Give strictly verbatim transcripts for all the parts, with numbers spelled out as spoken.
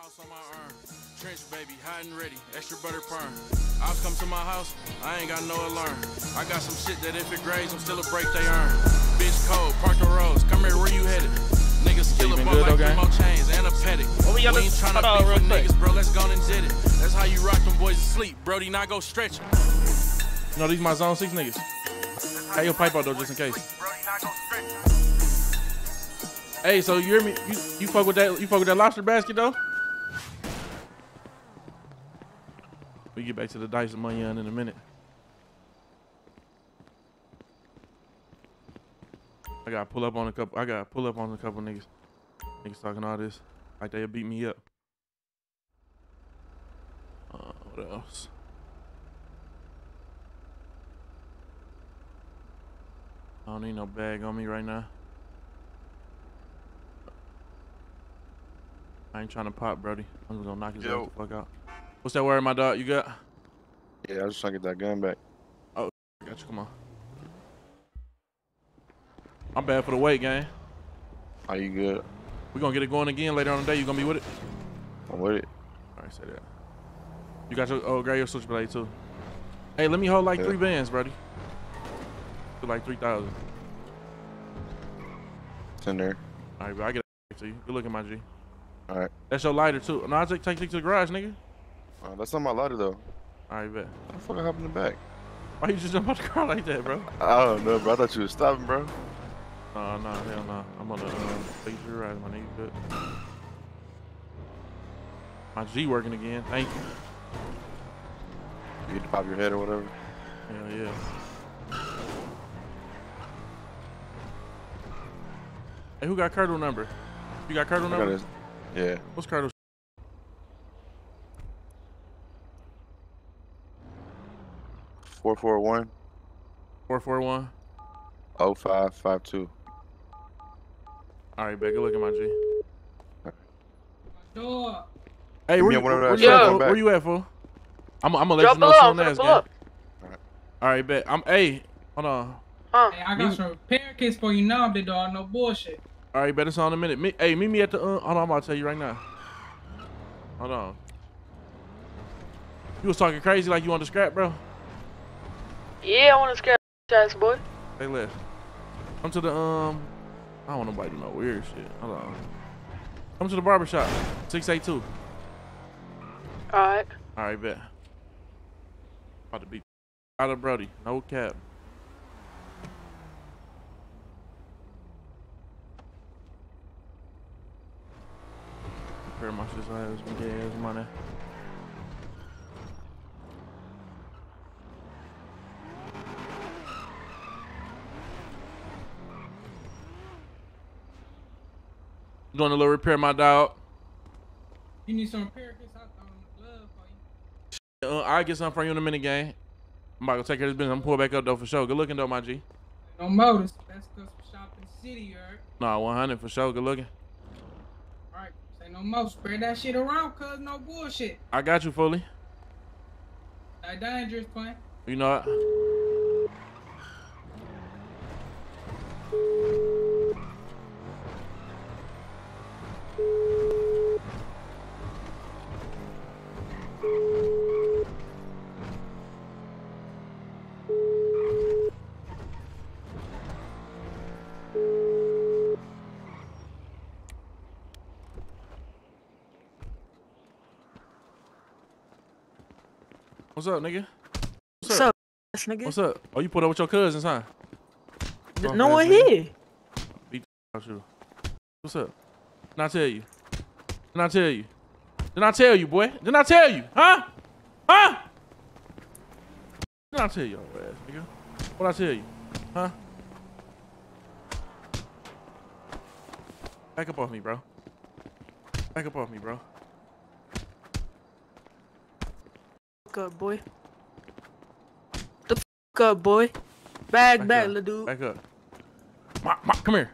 house on my arm. Trench baby, hot and ready, extra butter perm. Ops come to my house, I ain't got no alarm. I got some shit that if it grades, I'm still a break they earn. Bitch cold, park the roads, come here, where you headed? Niggas skill up more like okay? More chains and a petty. Well, we, we ain't tryna beef with niggas, bro, let's go and did it. That's how you rock them boys asleep, Brody, now go stretch it. No, these my zone six niggas. Hey, your pipe out though, just in case. Hey, so you hear me? You, you fuck with that? You fuck with that lobster basket though? We get back to the dice and money on in a minute. I gotta pull up on a couple. I gotta pull up on a couple niggas. Niggas talking all this like they'll beat me up. Uh, what else? I don't need no bag on me right now. I ain't trying to pop, Brody. I'm just gonna knock his ass the fuck out. What's that word, my dog? You got? Yeah, I was just trying to get that gun back. Oh, got you. Come on. I'm bad for the weight, gang. Are you good? We're gonna get it going again later on today. You gonna be with it? I'm with it. All right, say that. You got your, oh, grab your switchblade too. Hey, let me hold like yeah. three bands, Brody. To like three thousand. It's in there. All right, bro, I get it to you. Good looking, my G. All right. That's your lighter too. No, I take take it to the garage, nigga. Uh, that's not my lighter though. All right, bet. What the fuck happened in the back? Why you just jump out the car like that, bro? I don't know, bro. I thought you was stopping, bro. Nah, nah, hell nah. I'm on the take your ride, my nigga. Good. My G working again. Thank you. You need to pop your head or whatever. Hell yeah. Hey, who got Curdle number? You got Curdle number? Got yeah. What's Curdle? four four one. four four one. oh five five two. All right, babe, good looking, my G. Sure. Hey, where, yeah, you, where, where, you at, where you at, fool? I'm, I'm gonna let drop you know soon as, guy. All right, all right, bet. I'm, hey, hold on. Huh. Hey, I got me, some repair kits for you now, big dog. No bullshit. All right, bet it's on in a minute. Me, hey, meet me at the. Uh, hold on, I'm about to tell you right now. Hold on. You was talking crazy like you want to scrap, bro. Yeah, I want to scrap, ass boy. Hey, left. Come to the um. I don't want nobody to know weird shit. Hold on. Come to the barbershop. six eight two. All right. All right, bet. About to beat out of Brody. No cap. Very much as I was gonna get his money. Doing a little repair, my dog. You need some repair kits? I throw in the glove for you. Uh, I'll get something for you in a minute, gang. I'm about to take care of this business. I'm gonna pull back up though for sure. Good looking though, my G. No motors. That's cause for shopping city, you heard? Nah, one hundred for sure. Good looking. No more, spread that shit around, cuz no bullshit. I got you fully. That dangerous plan. You know what? What's up, nigga? What's, What's up? up, nigga? What's up? Oh, you pulled up with your cousins, huh? Th no one here. Beat the out you. What's up? Didn't I tell you? Didn't I tell you? Didn't I tell you, boy? Didn't I tell you? Huh? Huh? Didn't I tell you, old ass nigga? What'd I tell you? Huh? Back up off me, bro. Back up off me, bro. Up, boy. The fuck up, boy. Bag, back, back, little dude. Back up. Ma, ma, come here.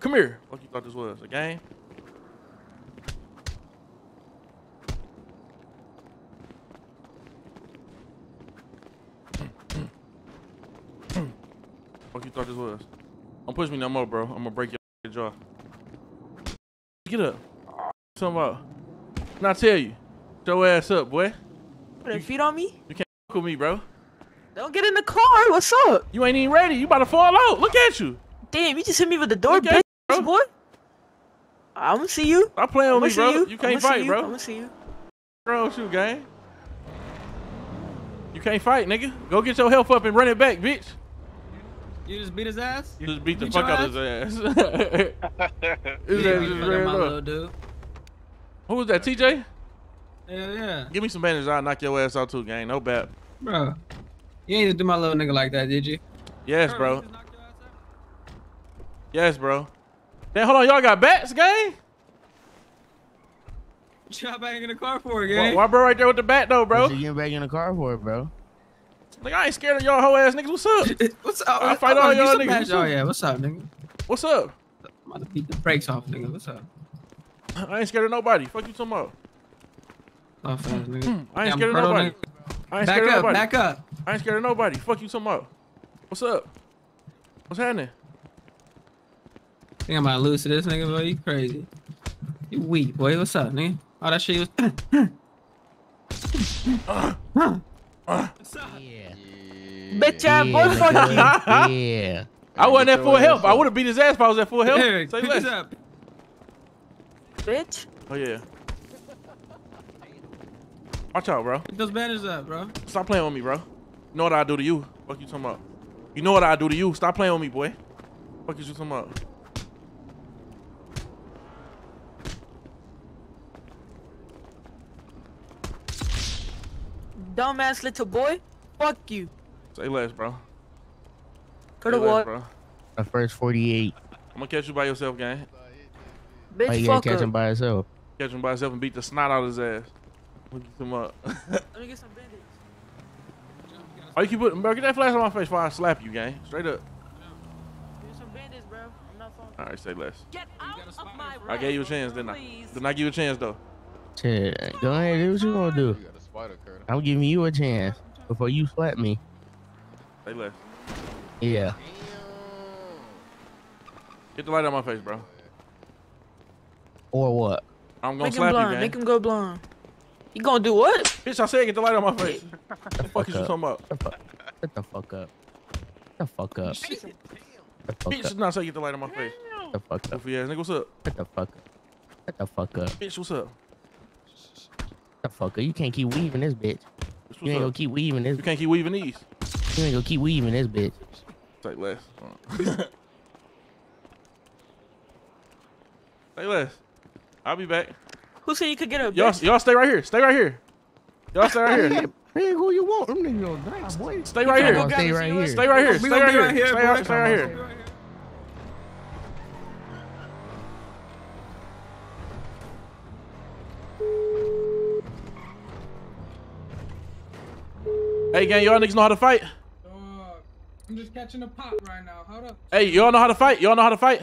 Come here. What you thought this was? A game? What you thought this was? Don't push me no more, bro. I'm gonna break your jaw. Get up. Talking about. Now tell you, throw ass up, boy. Put your feet on me. You can't fuck with me, bro. Don't get in the car. What's up? You ain't even ready. You about to fall out. Look at you. Damn, you just hit me with the door, bitch, you, boy. I'm gonna see you. I'm playing with me, bro. You, you can't fight, you. bro. I'm gonna see you. Bro, shoot, gang. You can't fight, nigga. Go get your health up and run it back, bitch. You just beat his ass? You just beat you the fuck out of his ass. His ass just ran up. Who was that, T J? Yeah, yeah. Give me some bandage, I'll knock your ass out too, gang. No bad. Bro, you ain't just do my little nigga like that, did you? Yes, bro. Yes, bro. Damn, hold on, y'all got bats, gang? What y'all back in the car for, gang? Why, why bro right there with the bat, though, bro? What you getting back in the car for, bro? Like, I ain't scared of y'all whole ass niggas. What's up? What's up? I fight all y'all niggas. Oh, yeah, what's up, nigga? What's up? I'm about to beat the brakes off, nigga. What's up? I ain't scared of nobody. Fuck you talking about. Oh, fast, nigga. I ain't scared of nobody. I ain't scared of nobody. Back up, back up. I ain't scared of nobody. Fuck you talking about. What's up? What's happening? Think I'm about to lose to this nigga, bro. You crazy. You weak, boy. What's up, nigga? All that shit was... uh, huh. uh. What's up? Yeah. Bitch, I boy, fuck you. Yeah. I wasn't at full health. I would have beat his ass if I was at full health. Say less. Up. Bitch. Oh, yeah. Watch out, bro. Get those bandages up, bro. Stop playing with me, bro. You know what I do to you. Fuck you talking about. You know what I do to you. Stop playing with me, boy. Fuck you talking about. Dumbass little boy, fuck you. Say less, bro. Coulda what? The first forty-eight. I'm gonna catch you by yourself, gang. Bitch, oh, you gotta catch him by himself. Catch him by himself and beat the snot out of his ass. We'll get him up. Let me get some bandages. Oh, you keep putting, bro, get that flash on my face before I slap you, gang. Straight up. Get some bandages, bro. I'm not falling. All right, say less. Get out of my room. I gave you a chance, didn't I? Didn't I give you a chance, though? Shit, go ahead, do what you gonna do. I'm giving you a chance before you slap me. Say less. Yeah. Get the light on my face, bro. Or what? I'm gonna make slap him blind. you, gang. Make him go blind. You gonna do what? Bitch, I said get the light on my face. What the fuck is you talking about? Get the fuck up. Get the fuck up. Bitch, bitch not say get the light on my face. Get the fuck up. Goofy ass nigga, what's up? Get the fuck up. Get the fuck up. Bitch, what's up? The fucker, you can't keep weaving this bitch. You ain't gonna keep weaving this. You can't keep weaving these. You ain't gonna keep weaving this bitch. Take less. Take less. I'll be back. Who said you could get a bitch? Y'all stay right here. Stay right here. Y'all stay right here. Man, who you want? Them niggas gonna die, boy. Stay right here. Stay right here. Stay right here. Stay right here. Stay right here. Hey, gang, y'all niggas know how to fight? Uh, I'm just catching a pop right now. Hold up. Hey, y'all know how to fight? Y'all know how to fight?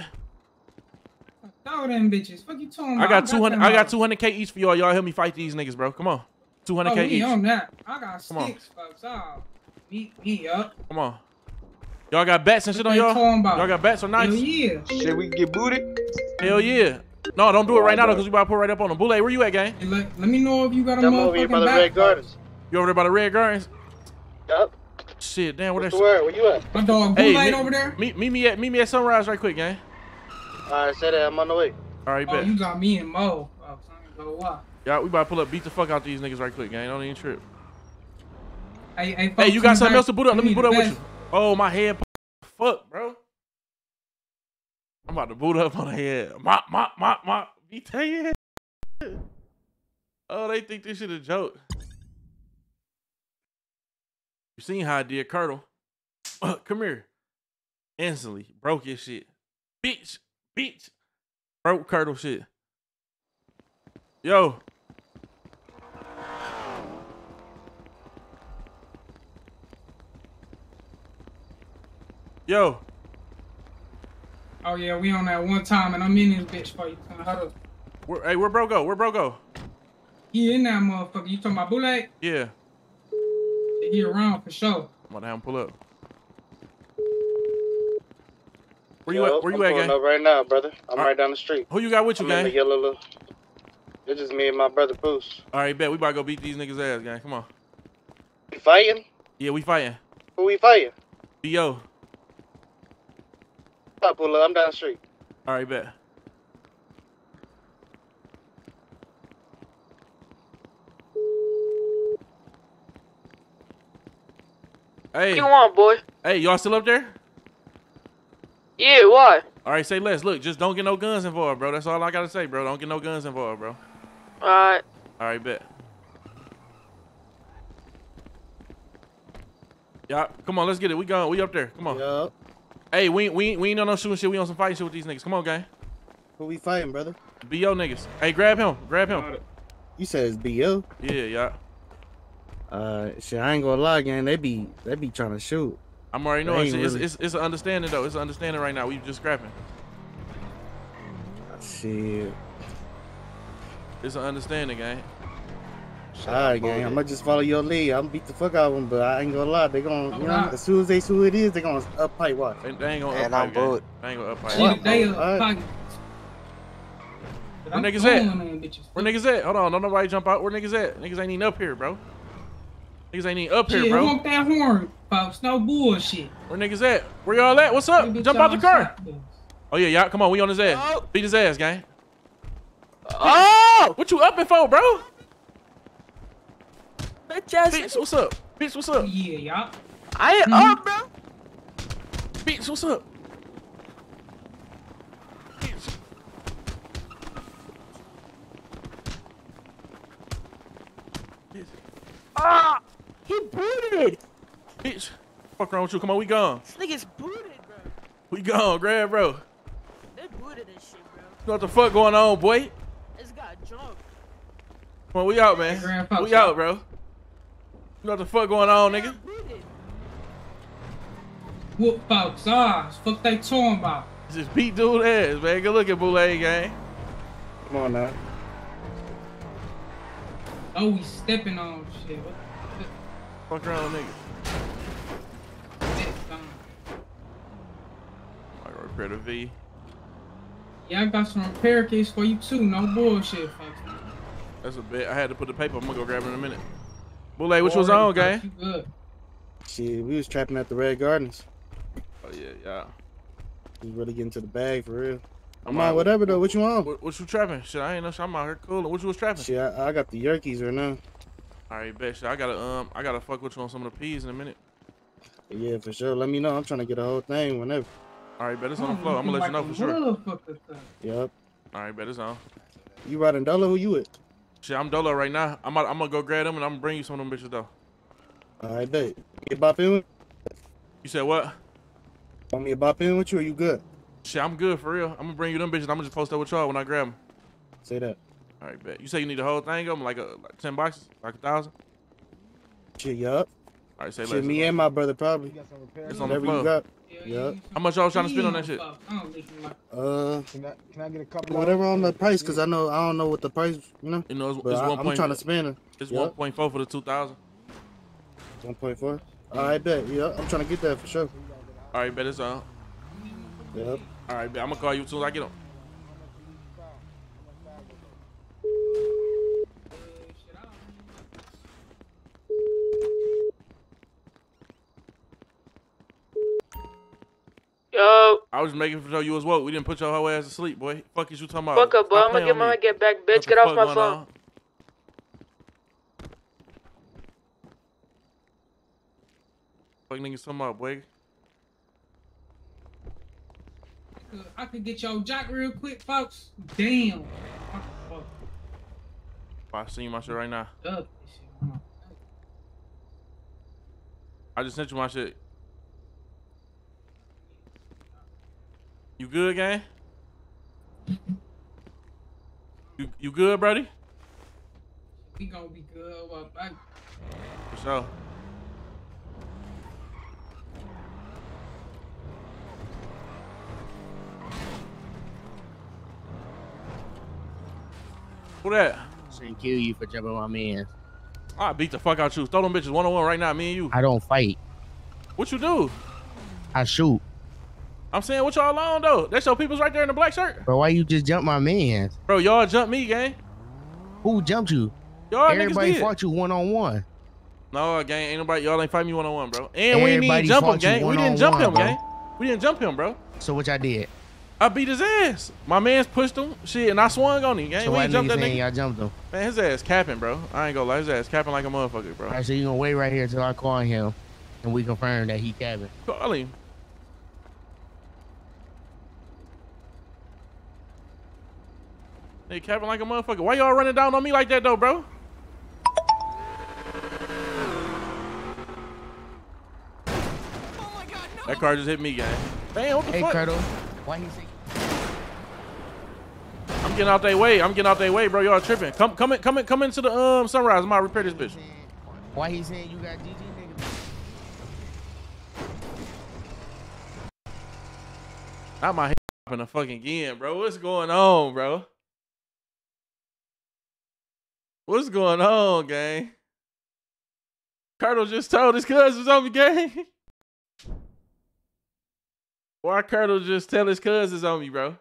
Throw them bitches. Fuck you talking about? I got two hundred. I got two hundred K each for y'all. Y'all help me fight these niggas, bro. Come on. two hundred K oh, each. On that. I got Come sticks, on. folks. I'll beat me up. Come on. Y'all got bats and shit on y'all? Y'all got bats or knives? Hell yeah. Shit, we can get booted? Hell yeah. No, don't do it right now, though, because we about to put right up on them. Boulay, where you at, gang? Hey, let, let me know if you got a motherfucking bat. I'm over here by the Red Gardens. You over there by the Red Gardens? Up. Shit, damn, what that shit? Where you at? My dog, blue hey, light over there. Meet, meet me at meet me at Sunrise right quick, gang. Alright, say that I'm on the way. Alright, oh, bet. You got me and Mo. Oh, so yeah, we about to pull up, beat the fuck out these niggas right quick, gang. Don't even trip. Hey, hey, hey you got something else to boot up? Let me boot up with you. Oh, my head. Fuck, bro. I'm about to boot up on the head. Mop, mop, mop, mop. Be tell you. Oh, they think this shit a joke. You seen how I did Colonel. Uh, come here. Instantly. Broke his shit. Bitch. Bitch. Broke Colonel shit. Yo. Yo. Oh, yeah. We on that one time, and I'm in this bitch for you. Hold up. Hey, where bro go? Where bro go? He in that motherfucker. You talking about Boulay? Yeah. He around for sure. I'm about to have him pull up. Where Yo, you at? Where I'm you at, gang? Up right now, brother. I'm right. right down the street. Who you got with you, I'm gang? In the yellow, It's just me and my brother Boost. All right, bet. We about to go beat these niggas' ass, gang. Come on. We fighting? Yeah, we fighting. Who we fighting? D O I'll pull up. I'm down the street. All right, bet. Hey. What you want, boy? Hey, y'all still up there? Yeah, why? All right, say less. Look, just don't get no guns involved, bro. That's all I got to say, bro. Don't get no guns involved, bro. All right. All right, bet. Yeah, come on, let's get it. We gone. We up there. Come on. Yup. Hey, we, we, we ain't on no shooting shit. We on some fighting shit with these niggas. Come on, gang. Who we fighting, brother? B O niggas. Hey, grab him. Grab him. You said it's B O? Yeah, yeah. Uh, shit, I ain't gonna lie, gang. They be, they be trying to shoot. I'm already knowing. It's, really... it's, it's, it's an understanding, though. It's an understanding right now. We just scrapping. Shit. It's an understanding, gang. All right, gang. I'm gonna just follow your lead. I'm gonna beat the fuck out of them, but I ain't gonna lie. They gonna, you know, as soon as they see who it is, they gonna up pipe. What? They, they ain't gonna up pipe. They ain't gonna up pipe. They ain't gonna up pipe. Where niggas at? Where niggas at? Hold on. Don't nobody jump out. Where niggas at? Niggas ain't even up here, bro. Niggas ain't even up here, yeah, bro. Honk that horn, folks. No bullshit. Where niggas at? Where y'all at? What's up? Jump out the car. Oh, yeah, y'all. Come on. We on his ass. Oh. Beat his ass, gang. Oh! What you upping for, bro? Bitch, what's up? Bitch, what's up? Yeah, y'all. I ain't mm -hmm. up, bro. Bitch, what's up? Bitch. Bitch. Ah! He booted! Bitch, fuck wrong with you? Come on, we gone. This nigga's booted, bro. We gone, grab, bro. They booted this shit, bro. What the fuck going on, boy? It's got drunk. Come on, we out, man. Grandpa, we out, bro. What the fuck going on, nigga? Whoop folks' eyes. Fuck they talking about. Just beat dude ass, man. Good looking, Boulay gang. Come on now. Oh, we stepping on shit. What the fuck? Fuck around niggas. I gotta repair the V. Yeah, I got some repair kits for you too. No bullshit, folks. That's a bet. I had to put the paper. I'm gonna go grab it in a minute. Boulay, what you was on, gang? Shit, we was trapping at the Red Gardens. Oh yeah, yeah. We really getting to the bag for real. I'm, I'm on whatever though. What you on? What, what you trapping? Shit, I ain't know. Shit, I'm out here cooling. What you was trapping? Shit, I, I got the Yerkies right now. All right, bet. Shit, I gotta um, I gotta fuck with you on some of the peas in a minute. Yeah, for sure. Let me know. I'm trying to get the whole thing whenever. All right, bet. It's on the floor. I'm gonna let like you know for sure. Yep. All right, bet. It's on. You riding Dolo? Who you with? Shit, I'm Dolo right now. I'm out, I'm gonna go grab them and I'm gonna bring you some of them bitches though. All right, bet. Get bop in with you. You said what? Want me to bop in with you or you good? Shit, I'm good for real. I'm gonna bring you them bitches. I'm gonna just post up with y'all when I grab them. Say that. All right, bet. You say you need the whole thing of them, like, a, like ten boxes, like a thousand? Shit, yup. All right, say shit, less. Me and my brother probably. Got some repair it's on the club. Yeah. How much y'all trying to spend on that shit? Uh, can I, can I get a couple? Whatever on the price, cause I know I don't know what the price, you know. You know, it's, it's I, one. I'm trying to spend it. It's yep. one point four for the two thousand. one point four. All right, bet. Yeah, I'm trying to get that for sure. All right, bet it's on. Yep. All right, bet. I'm gonna call you as soon as I get on. Yo. I was making sure you was woke. We didn't put your whole ass to sleep, boy. Fuck is you talking about? Fuck up, boy. I'm gonna get my get back, bitch. Get off my phone. Fuck niggas talking about, boy. I could get your jock real quick, folks. Damn. Fuck. I send you my shit right now. I just sent you my shit. You good, gang? You you good, Brody? We gonna be good. Well, I... For sure. Who that? Thank you, you for jumping on me in. I beat the fuck out you. Throw them bitches one on one right now, me and you. I don't fight. What you do? I shoot. I'm saying, what y'all on, though? That's your people's right there in the black shirt. Bro, why you just jump my man? Bro, y'all jump me, gang. Who jumped you? Y'all everybody niggas fought did. you one on one. No, gang, ain't nobody. Y'all ain't fighting me one on one, bro. And everybody we didn't jump him, gang. We didn't jump him, gang. We didn't jump him, bro. So what y'all did? I beat his ass. My man's pushed him, shit, and I swung on him, gang. So we ain't jumped that nigga. Y'all jumped him. Man, his ass capping, bro. I ain't gonna lie, his ass capping like a motherfucker, bro. All right, so you gonna wait right here till I call him, and we confirm that he capping. Call him. They capping like a motherfucker. Why y'all running down on me like that though, bro? That car just hit me, gang. Damn, what the hey, fuck? Hey, Curtle. Why he say? I'm getting out their way. I'm getting out their way, bro. Y'all tripping. Come, come in, come in, come into the um sunrise. I'm out to repair this bitch. Why he saying you got G G, nigga? Not my head popping the fucking again, bro. What's going on, bro? What's going on, gang? Curtle just told his cousins on me, gang. Why Curtle just tell his cousins on me, bro?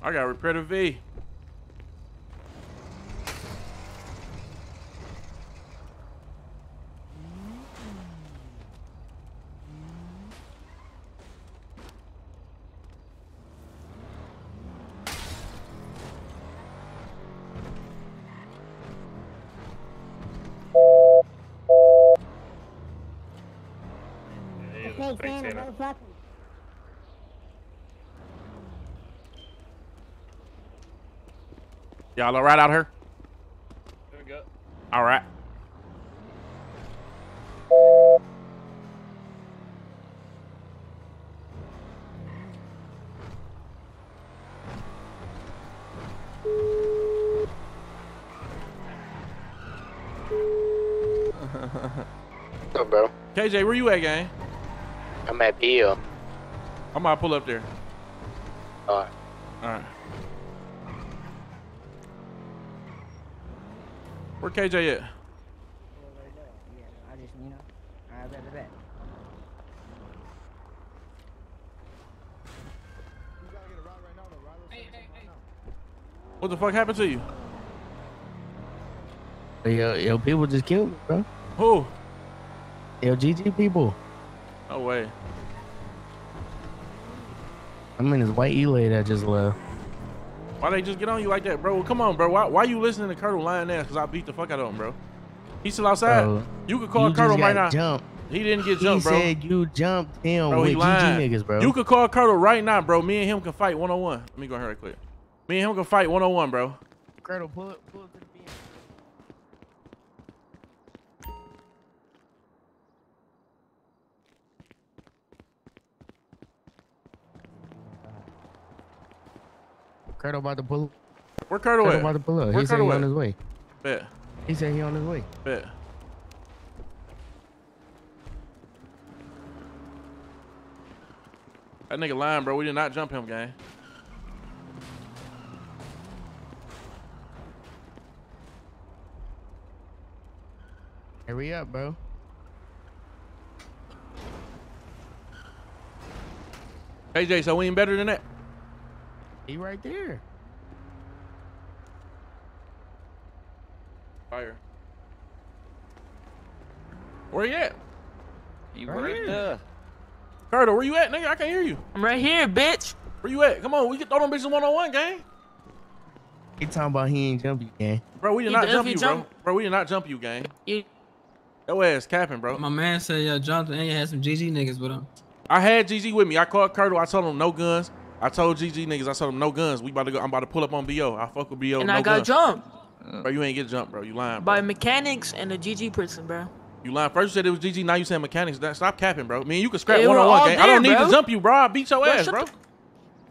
I gotta repair the V. Y'all all right out here? There we go. All right. What's up, bro? K J, where you at, gang? I'm at Bill. I'm about to pull up there. All right. All right. Where K J at? What the fuck happened to you? Yo, yo, people just killed me, bro. Who? Yo, G G people. No way. I mean, it's white Elay that just left. Why they just get on you like that, bro? Well, come on, bro. Why, why you listening to Curtle lying ass? Because I beat the fuck out of him, bro. He's still outside. Bro, you could call Curtle right now. Jumped. He didn't get jumped, he bro. He said you jumped him bro, with G G niggas, bro. You could call Curtle right now, bro. Me and him can fight one on one. Let me go here right quick. Me and him can fight one on one, bro. Curtle, pull up, pull up to the B M. Curtle about to pull up. Where Curtle at? About to pull up. He said he on his way. Bet. He said he on his way. Bet. That nigga lying, bro. We did not jump him, gang. Hurry up, bro. K J, so we ain't better than that? He right there. Fire. Where you at? You right, right there. Curtle, where you at, nigga? I can't hear you. I'm right here, bitch. Where you at? Come on, we can throw them bitches one on one, gang. He talking about he ain't jump you, gang. Bro, we did he not jump you, jump. bro. Bro, we did not jump you, gang. You. That ass capping, bro. My man said y'all jumped and you had some G G niggas with him. I had G G with me. I called Curtle. I told him no guns. I told G G niggas, I told them no guns. We about to go. I'm about to pull up on B O. I fuck with B O. And no I got guns. jumped. Bro, you ain't get jumped, bro. You lying, bro. By mechanics and a G G person, bro. You lying. First you said it was G G, now you saying mechanics. Stop capping, bro. I mean, you can scrap one on one, gang. I don't need to jump you, bro. I beat your ass, bro.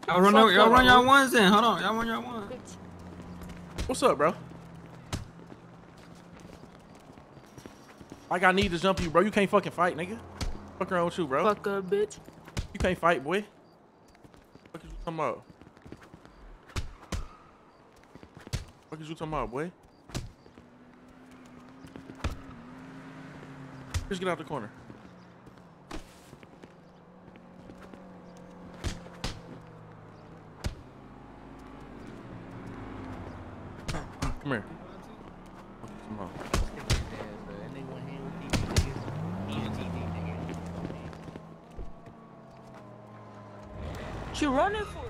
Y'all run y'all ones in. Hold on. Y'all run y'all ones. What's up, bro? Like I need to jump you, bro. You can't fucking fight, nigga. Fuck around with you, bro. Fuck up, bitch. You can't fight, boy. Come out. What is you talking about, boy? Just get out the corner. Come here. Come on. What you running for?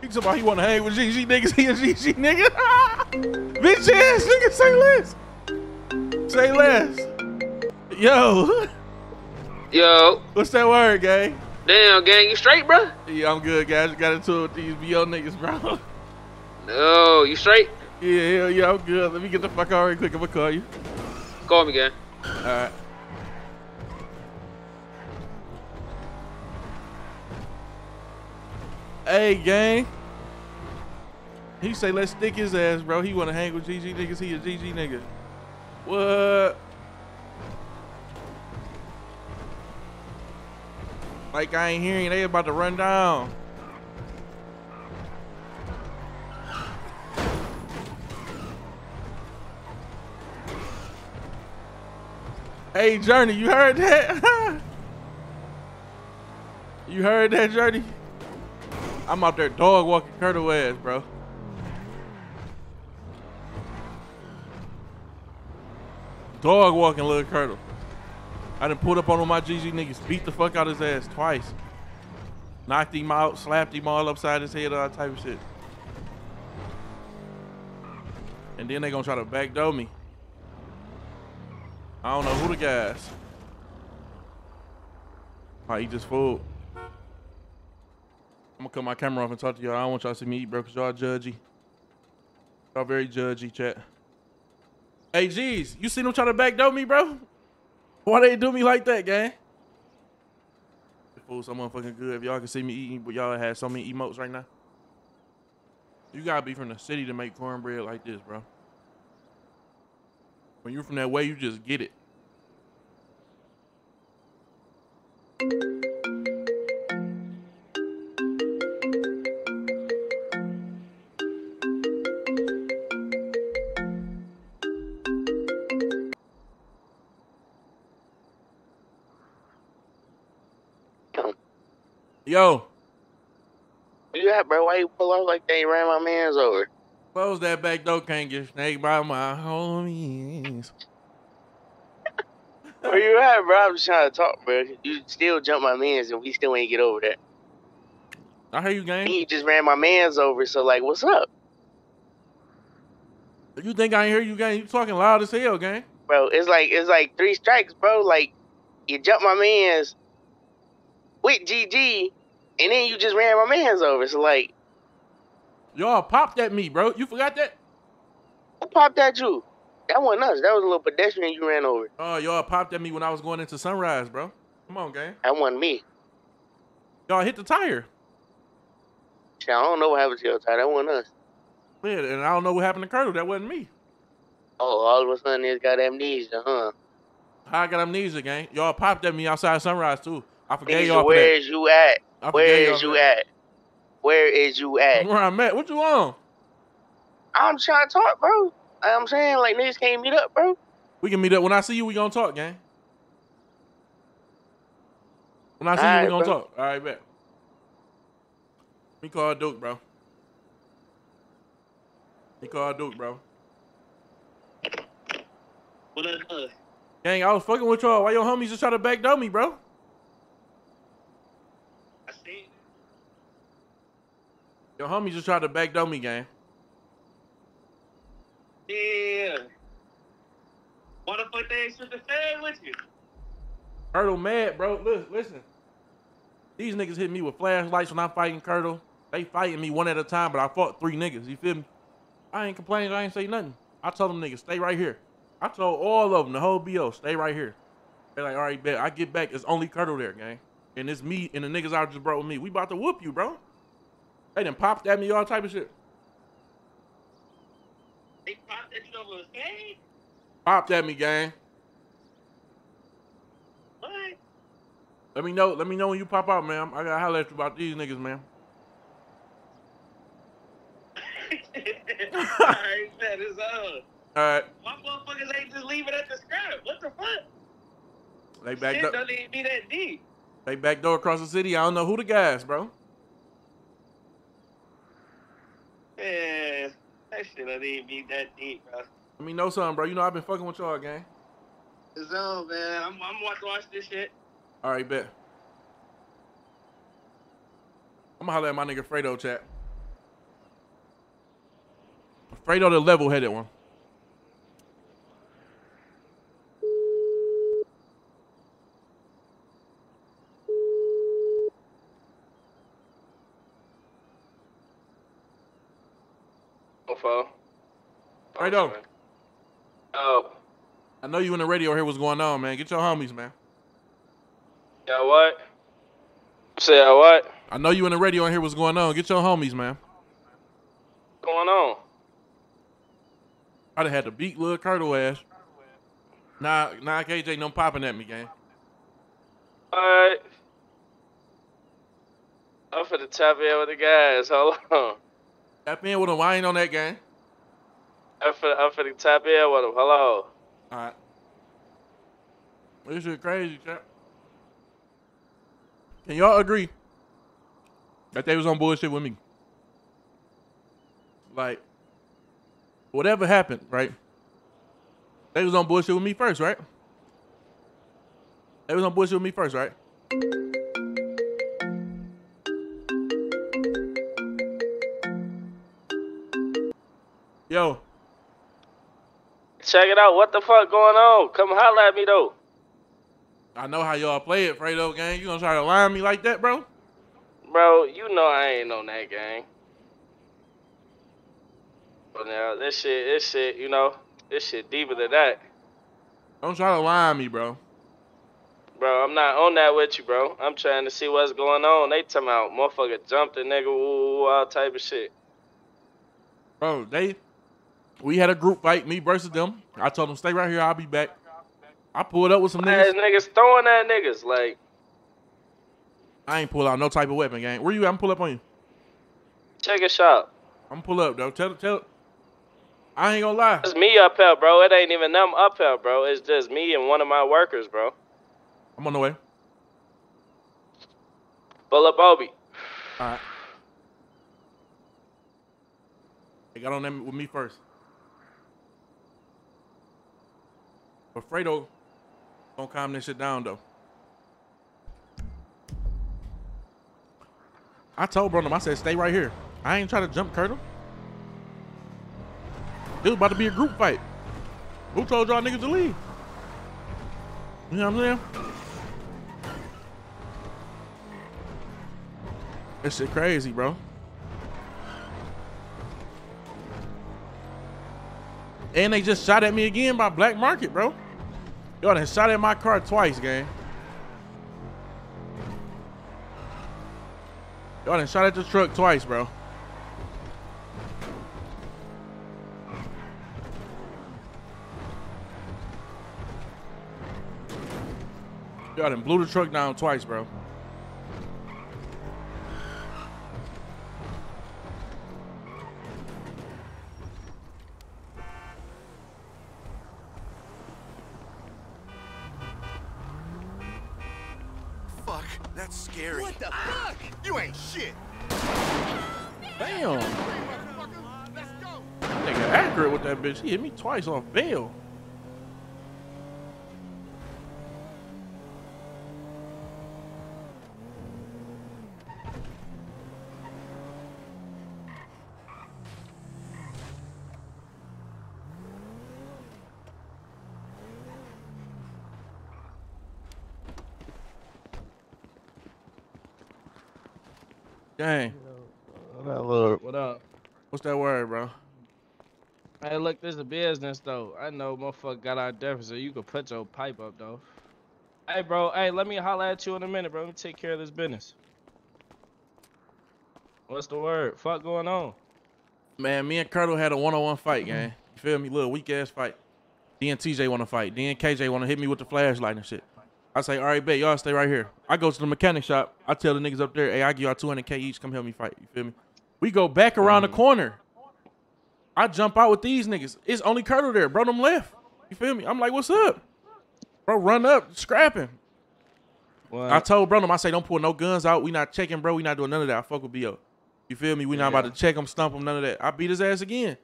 He talking about he want to hang with G G niggas. He a G G nigga. Bitch ass nigga, say less. Say less. Yo. Yo. What's that word, gang? Damn, gang, you straight, bro? Yeah, I'm good, guys. Got into it with these B O niggas, bro. No, you straight? Yeah, hell yeah, I'm good. Let me get the fuck out right quick. I'm gonna call you. Call me, gang. All right. Hey, gang. He say let's stick his ass, bro. He wanna hang with G G niggas. He a G G nigga. What? Like I ain't hearing, they about to run down. Hey Journey, you heard that? You heard that, Journey? I'm out there dog walking Colonel ass, bro. Dog walking little Colonel. I done pulled up on all my G G niggas, beat the fuck out his ass twice. Knocked him out, slapped him all upside his head, all that type of shit. And then they gonna try to backdoor me. I don't know who the guys. Oh, he just fooled. I'm gonna cut my camera off and talk to y'all. I don't want y'all to see me eat, bro, cause y'all judgy. Y'all very judgy, chat. Hey, G's, you seen them try to backdoor me, bro? Why they do me like that, gang? The food's so motherfucking good. If y'all can see me eating, but y'all had so many emotes right now. You gotta be from the city to make cornbread like this, bro. When you're from that way, you just get it. Yo. Yeah, bro, why you pull up like they ran my mans over? Close that back door, can't get snaked by my homies. Where you at, bro? I'm just trying to talk, bro. You still jump my mans and we still ain't get over that. I hear you, gang. You just ran my mans over, so like, what's up? You think I ain't hear you, gang? You talking loud as hell, gang. Bro, it's like, it's like three strikes, bro. Like, you jump my mans with G G, and then you just ran my mans over. So like, y'all popped at me, bro. You forgot that? Who popped at you? That wasn't us. That was a little pedestrian you ran over. Oh, uh, y'all popped at me when I was going into Sunrise, bro. Come on, gang. That wasn't me. Y'all hit the tire. Yeah, I don't know what happened to your tire. That wasn't us. Yeah, and I don't know what happened to Colonel. That wasn't me. Oh, all of a sudden it's got amnesia, huh? I got amnesia, gang. Y'all popped at me outside Sunrise too. I forgave y'all. Where is you at? Where is you at? Where is you at? Where I'm at? What you on? I'm trying to talk, bro. I'm saying, like, niggas can't meet up, bro. We can meet up. When I see you, we gonna talk, gang. When I see you, we gonna talk. All right, bet. Let me call Duke, bro. Let me call Duke, bro. What up? Gang, I was fucking with y'all. Why your homies just try to backdoor me, bro? Your homie just tried to backdoor me, gang. Yeah. What the fuck they should have said with you? Colonel mad, bro. Look, listen. These niggas hit me with flashlights when I'm fighting Colonel. They fighting me one at a time, but I fought three niggas. You feel me? I ain't complaining. I ain't say nothing. I told them niggas, stay right here. I told all of them, the whole B O, stay right here. They're like, all right, bet. I get back. It's only Colonel there, gang. And it's me and the niggas I just brought with me. We about to whoop you, bro. They done popped at me, all type of shit. They popped at you over a game? Popped at me, gang. What? Let me know. Let me know when you pop out, man. I gotta holler at you about these niggas, man. Alright, that is all. Alright. My motherfuckers ain't just leaving at the scrap. What the fuck? They back shit don't even be that deep. They backdoor across the city. I don't know who the guys, bro. Man, that shit I didn't be that deep, bro. Let me know something, bro. You know I've been fucking with y'all, gang. It's on, man. I'm, I'm about to watch this shit. All right, bet. I'm gonna holler at my nigga Fredo, chat. Fredo the level-headed one. Phone. Fredo. Oh. I know you in the radio. Hear what's going on, man. Get your homies, man. Yeah, what? Say yeah, what? I know you in the radio. Hear what's going on. Get your homies, man. What's going on? I'd have had to beat Lil Kurtle ass. Nah, nah, K J, no popping at me, gang. All right. I'm for the tap in with the guys. Hold on. Tap in with him. I ain't on that game. I'm finna tap in with him. Hello. Alright. This is crazy, chap. Can y'all agree that they was on bullshit with me? Like, whatever happened, right? They was on bullshit with me first, right? They was on bullshit with me first, right? Yo. Check it out. What the fuck going on? Come holler at me, though. I know how y'all play it, Fredo, gang. You gonna try to line me like that, bro? Bro, you know I ain't on that, gang. But now, this shit, this shit, you know, this shit deeper than that. Don't try to line me, bro. Bro, I'm not on that with you, bro. I'm trying to see what's going on. They talking about motherfucker jumped the nigga, ooh, all type of shit. Bro, they... We had a group fight, me versus them. I told them, stay right here, I'll be back. I pulled up with some niggas. niggas throwing at niggas, like. I ain't pull out no type of weapon, gang. Where you at? I'm pull up on you. Check your shop. I'm pull up, though. Tell, tell. I ain't gonna lie. It's me up here, bro. It ain't even them up here, bro. It's just me and one of my workers, bro. I'm on the way. Pull up, Obi. All right. They got on them with me first. But Fredo gonna calm this shit down, though. I told Bronum, I said, stay right here. I ain't trying to jump Kurtle. It was about to be a group fight. Who told y'all niggas to leave? You know what I'm saying? This shit crazy, bro. And they just shot at me again by Black Market, bro. Yo, they shot at my car twice, gang. Yo, they shot at the truck twice, bro. Yo, they blew the truck down twice, bro. That's scary. What the fuck? You ain't shit. Damn. That nigga accurate with that bitch. He hit me twice off bail. Dang. What up, look? What up? What's that word, bro? Hey, look, this is a business, though. I know motherfucker got our deficit. You could put your pipe up, though. Hey, bro. Hey, let me holler at you in a minute, bro. Let me take care of this business. What's the word? Fuck going on? Man, me and Kurtle had a one-on-one fight, gang. You feel me? Little weak-ass fight. Then T J want to fight. Then K J want to hit me with the flashlight and shit. I say, all right, bet, y'all stay right here. I go to the mechanic shop. I tell the niggas up there, hey, I give y'all two hundred K each. Come help me fight. You feel me? We go back around mm. the corner. I jump out with these niggas. It's only Kurtle there. Bro, them left. You feel me? I'm like, what's up? Bro, run up. Scrapping. What? I told bro them, I say, don't pull no guns out. We not checking, bro. We not doing none of that. I fuck with B O. You feel me? We're yeah. not about to check him, stump him, none of that. I beat his ass again.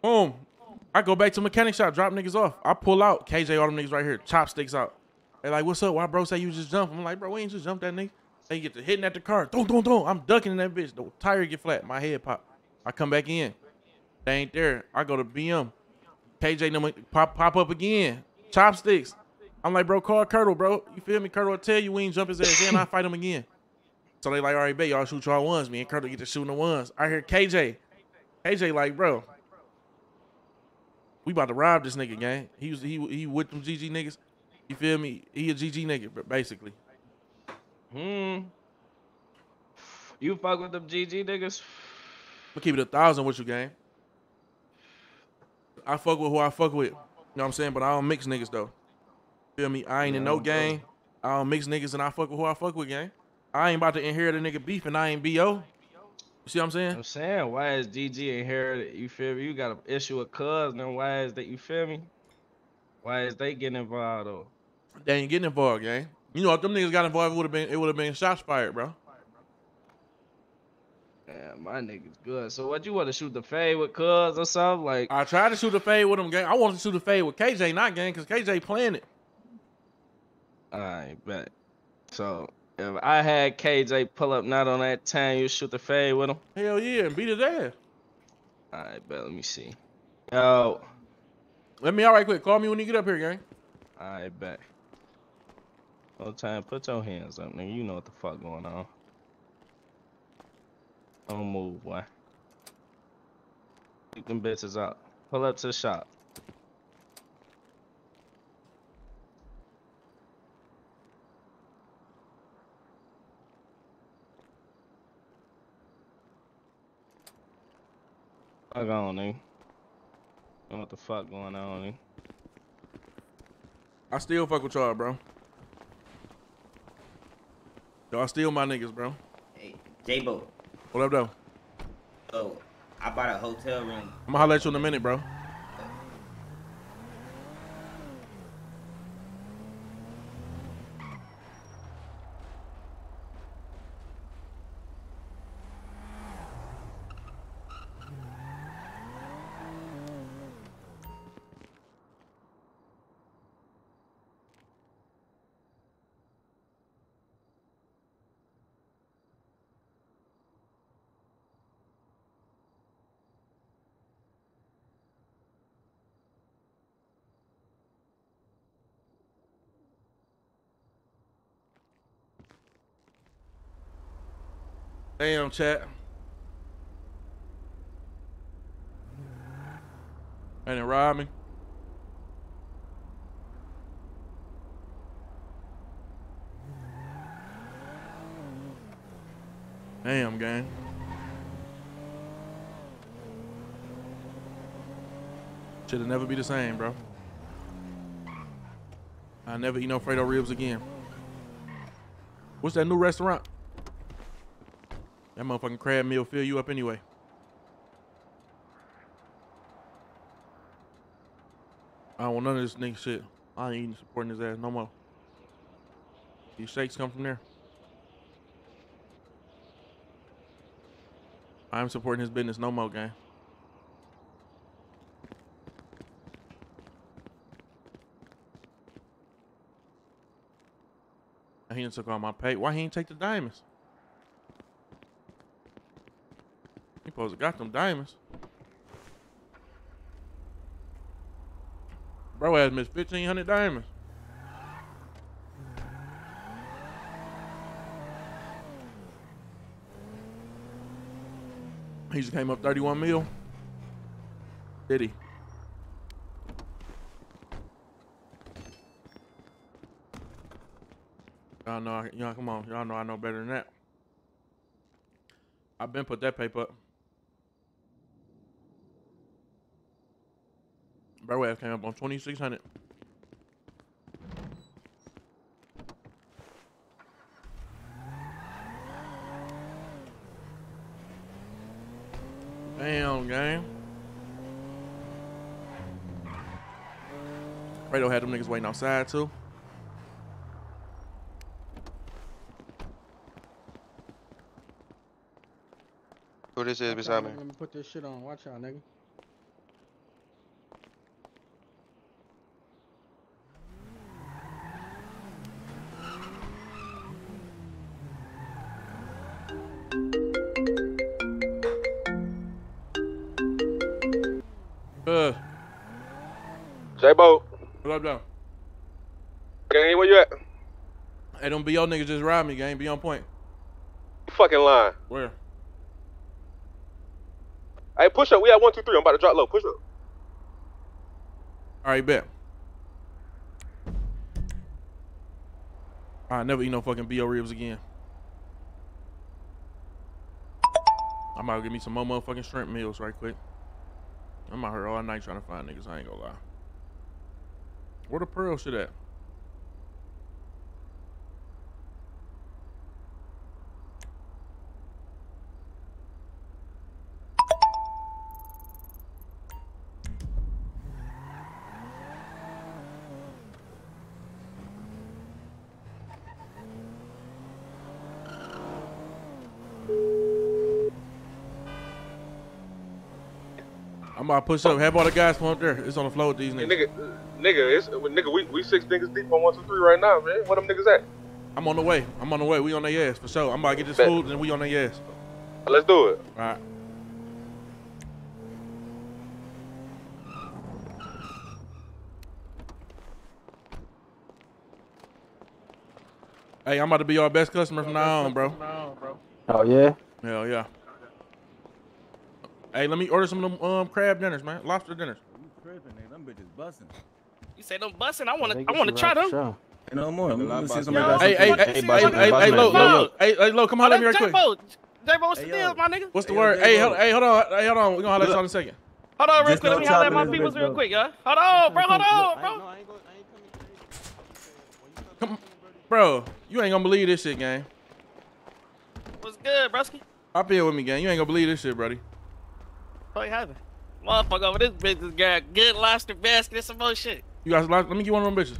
Boom. I go back to mechanic shop, drop niggas off. I pull out. K J, all them niggas right here, chopsticks out. They like, what's up? Why bro say you just jump? I'm like, bro, we ain't just jump that nigga. They get to hitting at the car. Don't, don't, don't. I'm ducking in that bitch. The tire get flat. My head pop. I come back in. They ain't there. I go to B M. K J them pop pop up again. Chopsticks. I'm like, bro, call Kurtle, bro. You feel me? Kurtle will tell you we ain't jump his ass in. I fight him again. So they like, all right, bet y'all shoot y'all ones. Me and Kurtle get to shooting the ones. I hear K J. K J like, bro, we about to rob this nigga, gang. He was he he with them G G niggas. You feel me? He a G G nigga, basically. Hmm. You fuck with them G G niggas? I'm keep it a thousand with you, gang. I fuck with who I fuck with. You know what I'm saying? But I don't mix niggas, though. Feel me? I ain't in no gang. I don't mix niggas, and I fuck with who I fuck with, gang. I ain't about to inherit a nigga beef, and I ain't B O. You see what I'm saying? I'm saying, why is D G inherited? You feel me? You got an issue with cuz, then why is that? You feel me? Why is they getting involved, though? They ain't getting involved, gang. You know, if them niggas got involved, it would have been, it would have been shots fired, bro. Yeah, my nigga's good. So what, you want to shoot the fade with cuz or something? Like, I tried to shoot the fade with him, gang. I wanted to shoot the fade with K J, not gang, because K J playing it. All right, bet. So if I had K J pull up not on that time, you shoot the fade with him? Hell yeah, and beat his ass. All right, bet. Let me see. Yo. Let me out right quick. Call me when you get up here, gang. All right, bet. No time. Put your hands up, nigga. You know what the fuck going on. Don't move, boy. Keep them bitches up. Pull up to the shop. Fuck on, nigga. Know what the fuck going on, nigga. I still fuck with y'all, bro. Y'all still my niggas, bro. Hey, J-Bo. What up, though? Oh, I bought a hotel room. I'm gonna holler at you in a minute, bro. Damn, chat. And it robbed me. Damn, gang. Shit'll never be the same, bro. I'll never eat no Fredo ribs again. What's that new restaurant? That motherfucking crab meal fill you up anyway. I don't want none of this nigga shit. I ain't even supporting his ass no more. These shakes come from there. I'm supporting his business no more, gang. He didn't took all my pay. Why he ain't take the diamonds? Supposed to got them diamonds. Bro has missed fifteen hundred diamonds. He just came up thirty-one mil. Did he? Y'all know, y'all come on. Y'all know I know better than that. I've been put that paper up. Bro ass came up on twenty-six hundred. Damn, gang. Fredo had them niggas waiting outside, too. Who this is beside me? Let me put this shit on. Watch out, nigga. Uh. J-Bo. What up, though? Gang, where you at? Hey, them B O niggas just robbed me, gang. Be on point. You fucking lying. Where? Hey, push up. We at one, two, three. I'm about to drop low. Push up. All right, bet. I never eat no fucking B O ribs again. I'm about to get me some more motherfucking shrimp meals right quick. I'm out here all night trying to find niggas. I ain't gonna lie. Where the pearl shit at? I'm about to push up. Have all the guys from up there. It's on the floor with these niggas. Hey, nigga, nigga, it's, nigga we, we six niggas deep on one, two, three right now, man. Where them niggas at? I'm on the way. I'm on the way. We on their ass, for sure. I'm about to get this Bet. food, and we on their ass. Let's do it. All right. Hey, I'm about to be our best customer from now on, bro. Oh, yeah? Hell, yeah. Hey, let me order some of them um, crab dinners, man. Lobster dinners. You tripping, man. Them bitches busting. You say them busting? I wanna, I, I wanna try them. Show. No more. Let me, let me see somebody no. Hey, hey, hey, hey, hey, hey, hey, low, low, hey, hey, low, come holler at me right quick. J-Bo, what's the deal, my nigga? What's the word? Hey, hold, hey, hold on, hey, hold on. We gonna holler at y'all in a second. Hold on, real quick. Let me holler at my peoples real quick, huh? Hold on, bro. Hold on, bro. Come, bro. You ain't gonna believe this shit, gang. What's good, broski? Up here with me, gang. You ain't gonna believe this shit, brody. What happened? Motherfucker over this bitch just got good lobster basket and some more shit. You guys, let me get one of them bitches.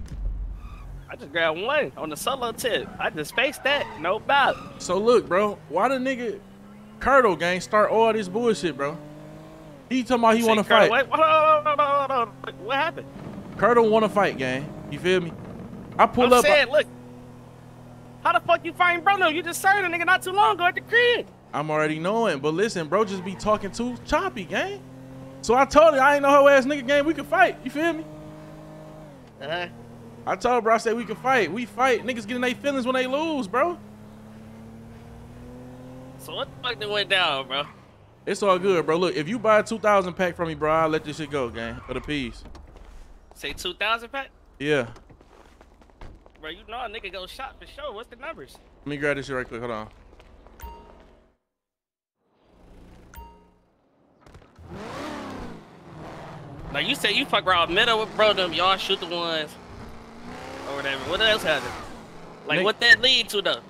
I just grabbed one on the solo tip. I just spaced that. No bother. So look, bro. Why the nigga Kurtle gang start all this bullshit, bro? He talking about he want to fight. Wait, hold on, hold on, hold on. What happened? Kurtle want to fight, gang. You feel me? I pull I'm up. Saying, I... look. How the fuck you fighting Bruno? You just served a nigga not too long ago at the crib. I'm already knowing, but listen, bro, just be talking too choppy, gang. So I told you, I ain't know her ass nigga, gang. We can fight. You feel me? Uh-huh. I told bro, I said we can fight. We fight. Niggas getting their feelings when they lose, bro. So what the fuck that went down, bro? It's all good, bro. Look, if you buy a two thousand pack from me, bro, I'll let this shit go, gang, for the peas. Say two thousand pack? Yeah. Bro, you know a nigga go shop for sure. What's the numbers? Let me grab this shit right quick. Hold on. Like you said, you fuck around middle with bro them, y'all shoot the ones or whatever. What else happened? Like nigga, what that lead to though?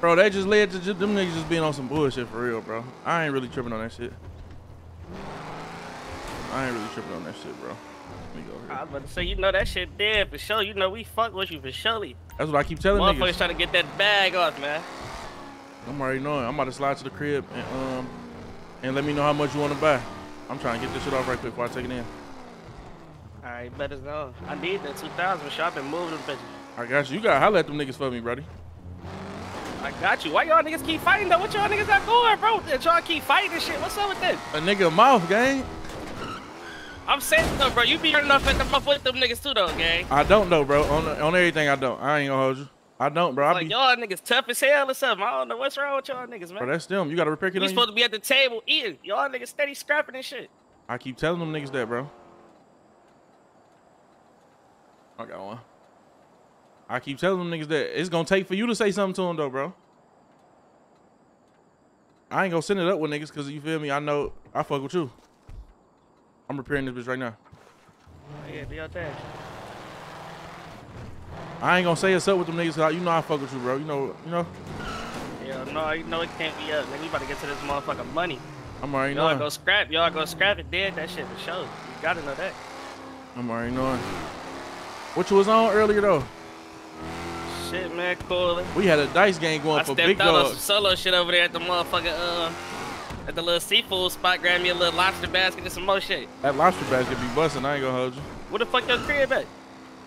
Bro, that just led to just, them niggas just being on some bullshit for real, bro. I ain't really tripping on that shit. I ain't really tripping on that shit, bro. Let me go here. I was about to say, you know that shit dead for sure. You know we fuck with you for surely. That's what I keep telling motherfuckers niggas. Motherfuckers trying to get that bag off, man. I'm already knowing. I'm about to slide to the crib and um and let me know how much you want to buy. I'm trying to get this shit off right quick before I take it in. All right, better know. I need that two thousand shop and move them bitches. I got you. You got to holler at them niggas for me, brody. I got you. Why y'all niggas keep fighting, though? What y'all niggas got going, bro? That y'all keep fighting and shit. What's up with that? A nigga mouth, gang. I'm saying, though, bro. You be enough at the mouth with them niggas, too, though, gang. I don't know, bro. On on everything, I don't. I ain't going to hold you. I don't, bro. I like, be... y'all niggas tough as hell or something. I don't know what's wrong with y'all niggas, man. Bro, that's them. You got to repair it on you. You supposed to be at the table eating. Y'all niggas steady scrapping and shit. I keep telling them niggas that, bro. I got one. I keep telling them niggas that. It's going to take for you to say something to them, though, bro. I ain't going to send it up with niggas because, you feel me, I know I fuck with you. I'm repairing this bitch right now. Oh, yeah, be out there. I ain't gonna say it's up with them niggas, cause you know I fuck with you, bro. You know, you know. Yeah, no, you know it can't be up. Nigga, you about to get to this motherfucking money. I'm already knowing. Y'all go scrap, y'all go scrap it, dead that shit for sure. You gotta know that. I'm already knowing. What you was on earlier though? Shit, man, cool. We had a dice game going I for big dogs. I stepped out on some solo shit over there at the motherfucking uh At the little seafood spot, grab me a little lobster basket and some more shit. That lobster basket be busting, I ain't gonna hold you. Where the fuck your crib at?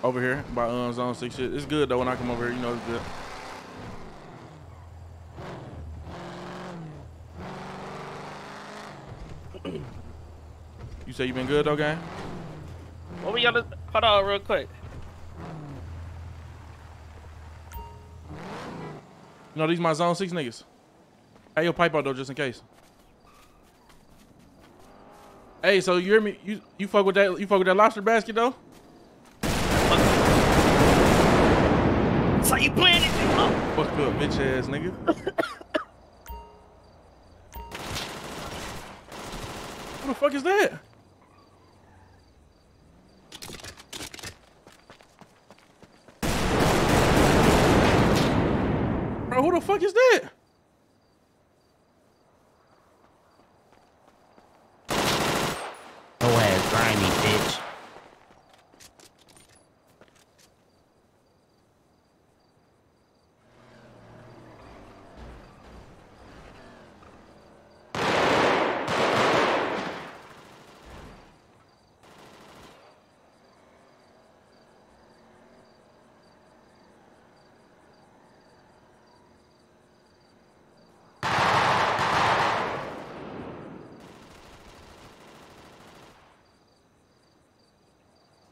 Over here by um, zone six shit. It's good though when I come over here, you know it's good. You say you been good though, gang? What we on the, hold on real quick. You know, these my zone six niggas. Hey, your pipe out though, just in case. Hey, so you hear me? You you fuck with that? You fuck with that lobster basket though? So you playing it? Oh. Fuck up, bitch ass nigga. What the fuck is that? Bro, who the fuck is that?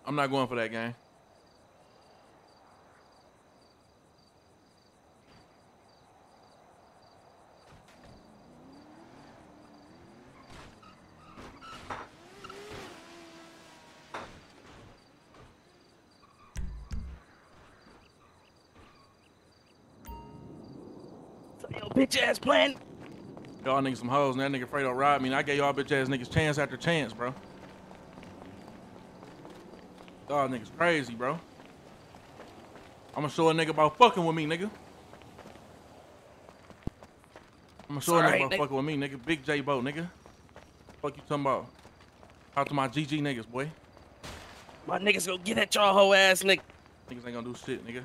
I'm not going for that game. Yo, bitch ass plan. Y'all niggas some hoes, and that nigga Fredo robbed me. And I gave y'all bitch ass niggas chance after chance, bro. Y'all niggas crazy, bro. I'ma show a nigga about fucking with me, nigga. I'ma show Sorry, a nigga about nigga. fucking with me, nigga. Big J Bo, nigga. Fuck you talking about? Talk to my G G niggas, boy. My niggas gonna get at y'all hoe ass nigga. Niggas ain't gonna do shit, nigga.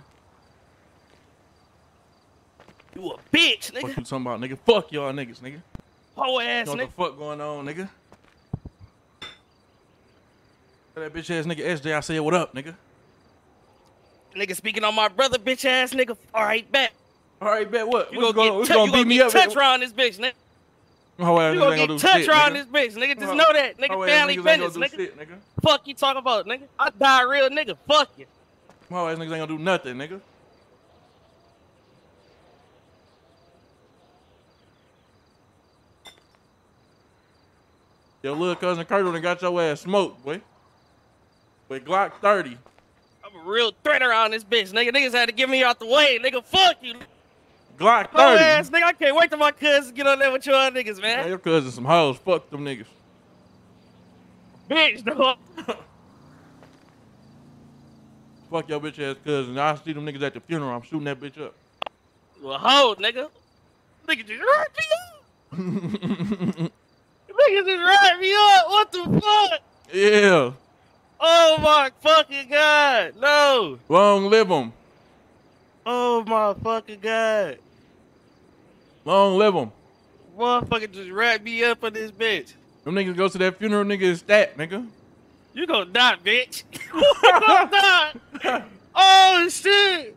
You a bitch, nigga. Fuck you talking about, nigga? Fuck y'all niggas, nigga. Hoe ass nigga. You know what the fuck going on, nigga? That bitch ass nigga S J, I said what up, nigga. Nigga speaking on my brother, bitch ass nigga. All right, bet. All right, bet what? You gonna, gonna, gonna beat me up? Touch around this bitch, nigga. Oh, well, you gonna get gonna touch around this bitch, nigga. Just oh, know that, nigga. Oh, family business, nigga. Shit, nigga. Fuck you talking about, nigga. I die a real nigga. Fuck you. Oh, ass niggas ain't gonna do nothing, nigga. Your little cousin Kurt done got your ass smoked, boy. With Glock thirty. I'm a real threat around this bitch, nigga. Niggas had to get me out the way, nigga. Fuck you. Glock thirty. Oh, ass nigga, I can't wait till my cousins get on there with your other niggas, man. Yeah, your cousins some hoes. Fuck them niggas. Bitch, dog. Fuck your bitch ass cousin. I see them niggas at the funeral. I'm shooting that bitch up. Well, hold, nigga. Nigga just robbed me up. Niggas just robbed me up. What the fuck? Yeah. Oh my fucking God, no. Long live him. Oh my fucking God. Long live him. Motherfucker just wrapped me up on this bitch. Them niggas go to that funeral, nigga, is that, nigga. You gonna die, bitch. You gonna die. Oh shit.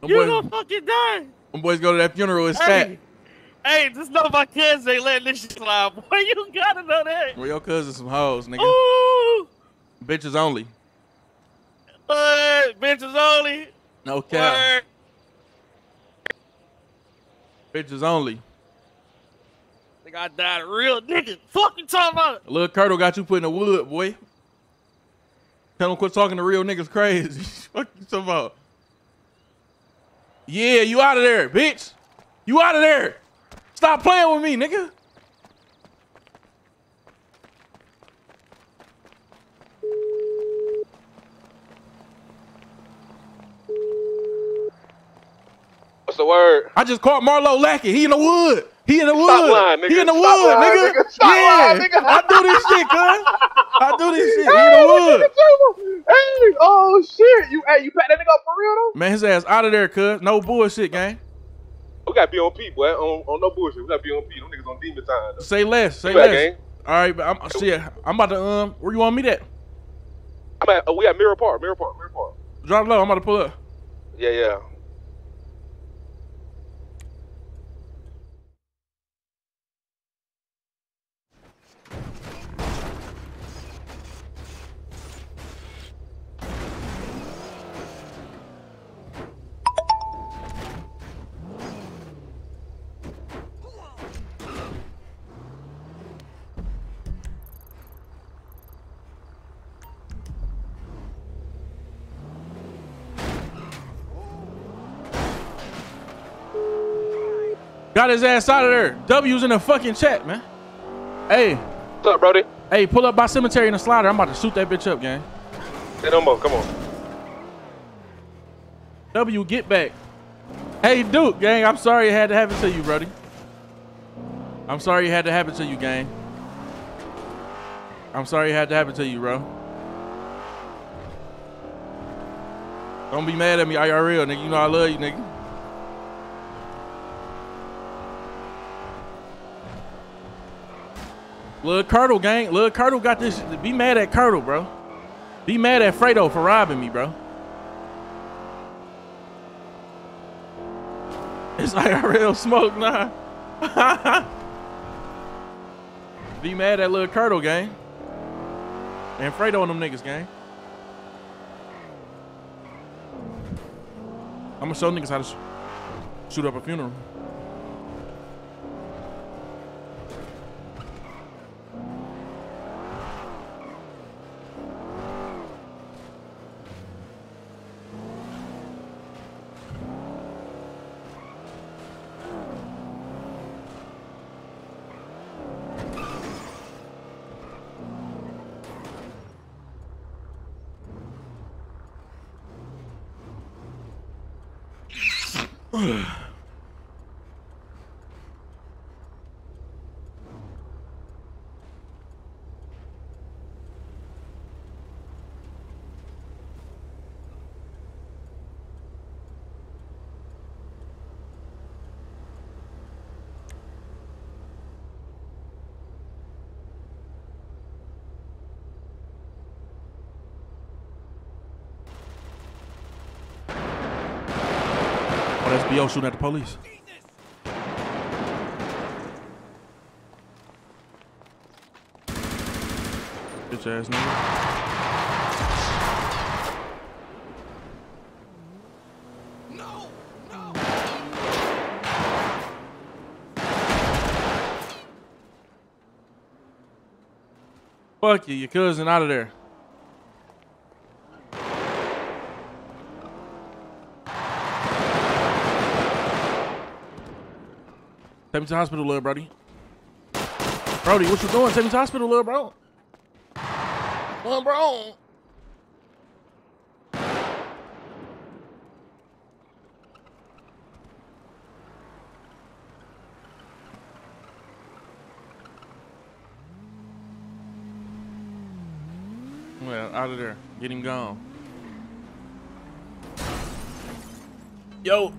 Them you boys, gonna fucking die. Them boys go to that funeral, it's hey. fat. Hey, just know my cousins ain't letting this shit slide, boy. You gotta know that. Well, your cousins some hoes, nigga. Ooh. Bitches only. Uh, bitches only. No cap. Word. Bitches only. Nigga, I died a real nigga. Fuck you talking about? Lil' Kurtle got you put in the wood, boy. Tell him quit talking to real niggas crazy. Fuck you talking about? Yeah, you out of there, bitch. You out of there. Stop playing with me, nigga. What's the word? I just caught Marlo Lackey. He in the wood. He in the wood. Stop lying, nigga. He in the wood, lying, nigga. nigga. Stop yeah. lying, nigga. I do this shit, cuz. I do this shit. Hey, he in the wood. Hey, oh, shit. You, hey, you packed that nigga up for real, though? Man, his ass out of there, cuz. No bullshit, gang. We got B O P, boy. On, on no bullshit. We got B O P. Them niggas on demon time. Though. Say less. Say less. Gang. All right, but I'm shit. I'm about to um. Where you want me at? I'm at. Uh, we at Mirror Park. Mirror Park. Mirror Park. Drop low. I'm about to pull up. Yeah, yeah. Got his ass out of there. W's in the fucking chat, man. Hey. What's up, Brody? Hey, pull up by cemetery in the slider. I'm about to shoot that bitch up, gang. Hey, no more. Come on. W, get back. Hey, Duke, gang. I'm sorry it had to happen to you, Brody. I'm sorry it had to happen to you, gang. I'm sorry it had to happen to you, bro. Don't be mad at me. I R L, nigga. You know I love you, nigga. Lil' Curdle, gang. Lil' Curdle got this. Be mad at Curdle, bro. Be mad at Fredo for robbing me, bro. It's I R L smoke, nah. Be mad at Lil' Curdle, gang. And Fredo and them niggas, gang. I'ma show niggas how to sh shoot up a funeral. Yo, shooting at the police. Bitch ass nigga. No, no. Fuck you, your cousin out of there. Take me to the hospital, little Brody. Brody, what you doing? Take me to the hospital, little bro. Little bro. Well, out of there. Get him gone. Yo.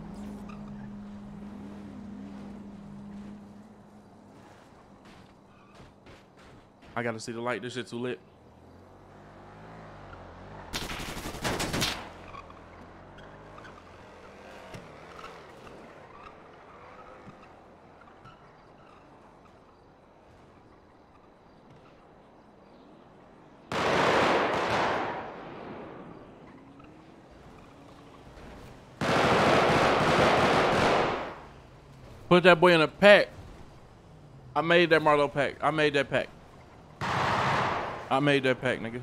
I gotta see the light. This shit too lit. Put that boy in a pack. I made that Marlo pack. I made that pack. I made that pack, nigga.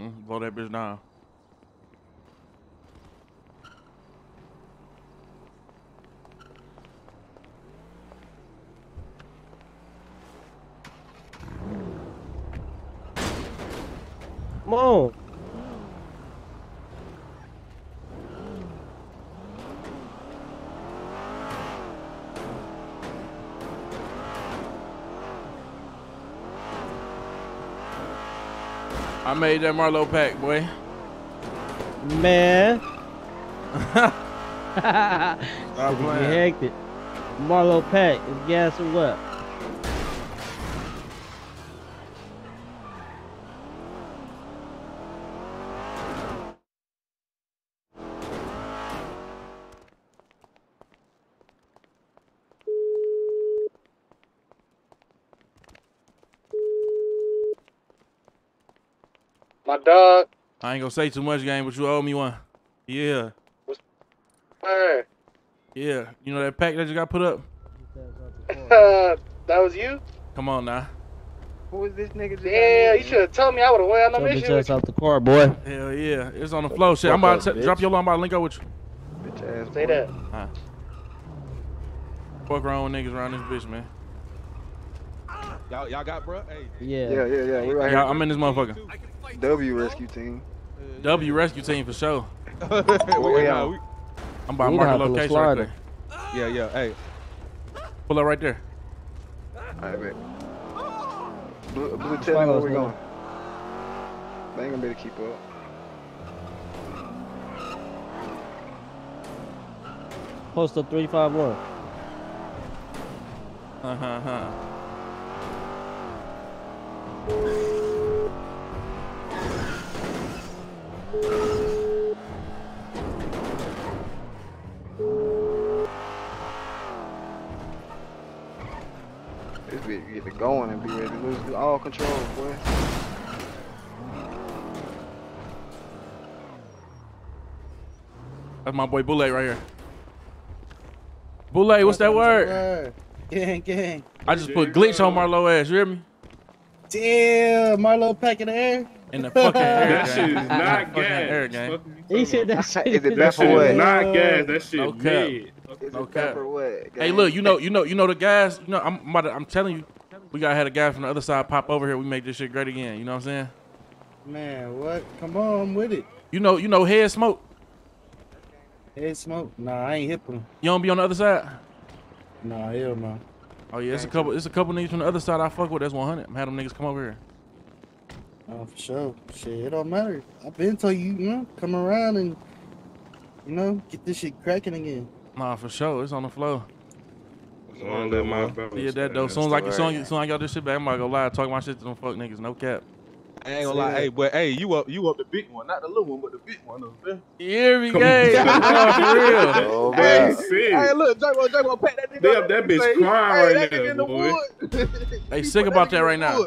Mm, blow that bitch down. Come on. I made that Marlowe pack, boy. Man. Stop playing. Hectic. Marlowe pack is gas or what? My dog. I ain't gonna say too much, game, but you owe me one. Yeah. What's that? Yeah. You know that pack that you got put up? That was you? Come on now. Who was this nigga? Yeah, you should have told me. I would have went on this shit. Bitch ass out the car, boy. Hell yeah. It's on the flow. Shit, I'm about to drop your line. I'm about to link up with you. Bitch ass. Say that. Huh. Fuck wrong with niggas around this bitch, man. Y'all y'all got, bro? Hey. Yeah. Yeah, yeah, yeah. We're right here. I'm in this motherfucker. W rescue team. W rescue team for sure. Well, yeah. I'm about to mark the location right there. Yeah, yeah. Hey, pull up right there. Alright, man. Blue, blue, tell me where we going. They ain't gonna be able to keep up. Post up three five one. Uh huh. huh. This bitch get to going and be ready to lose all control, boy. That's my boy Boulay right here. Boulay, what's that word? Gang, gang. I just put glitch on Marlowe ass, you hear me? Damn, Marlowe pack in the air. In the fucking air. That shit is not gas. He said that shit is not gas. That shit is mid. Okay. Okay. Hey, look, you know, you know, you know the guys. You know, I'm, about to, I'm telling you, we gotta have a guy from the other side pop over here. We make this shit great again. You know what I'm saying? Man, what? Come on, I'm with it. You know, you know, head smoke. Head smoke? Nah, I ain't hip him. You don't be on the other side? Nah, hell no. Oh yeah, it's a couple. It's a couple niggas from the other side I fuck with. That's one hundred. I'm had them niggas come over here. Oh, for sure. Shit, it don't matter. I've been told you, you know, come around and you know get this shit cracking again. Nah, for sure, it's on the floor. On that my yeah, that though. Soon as I get, soon as I got this shit back, I'm not gonna lie. Talk my shit to them fuck niggas, no cap. I ain't gonna lie. Hey, but hey, you up, you up the big one, not the little one, but the big one. Yeah, we gay. Oh, for real. Hey, hey, look, J-Bo, J-Bo, pat that nigga. They up that bitch crying right now, boy. They sick about that right now.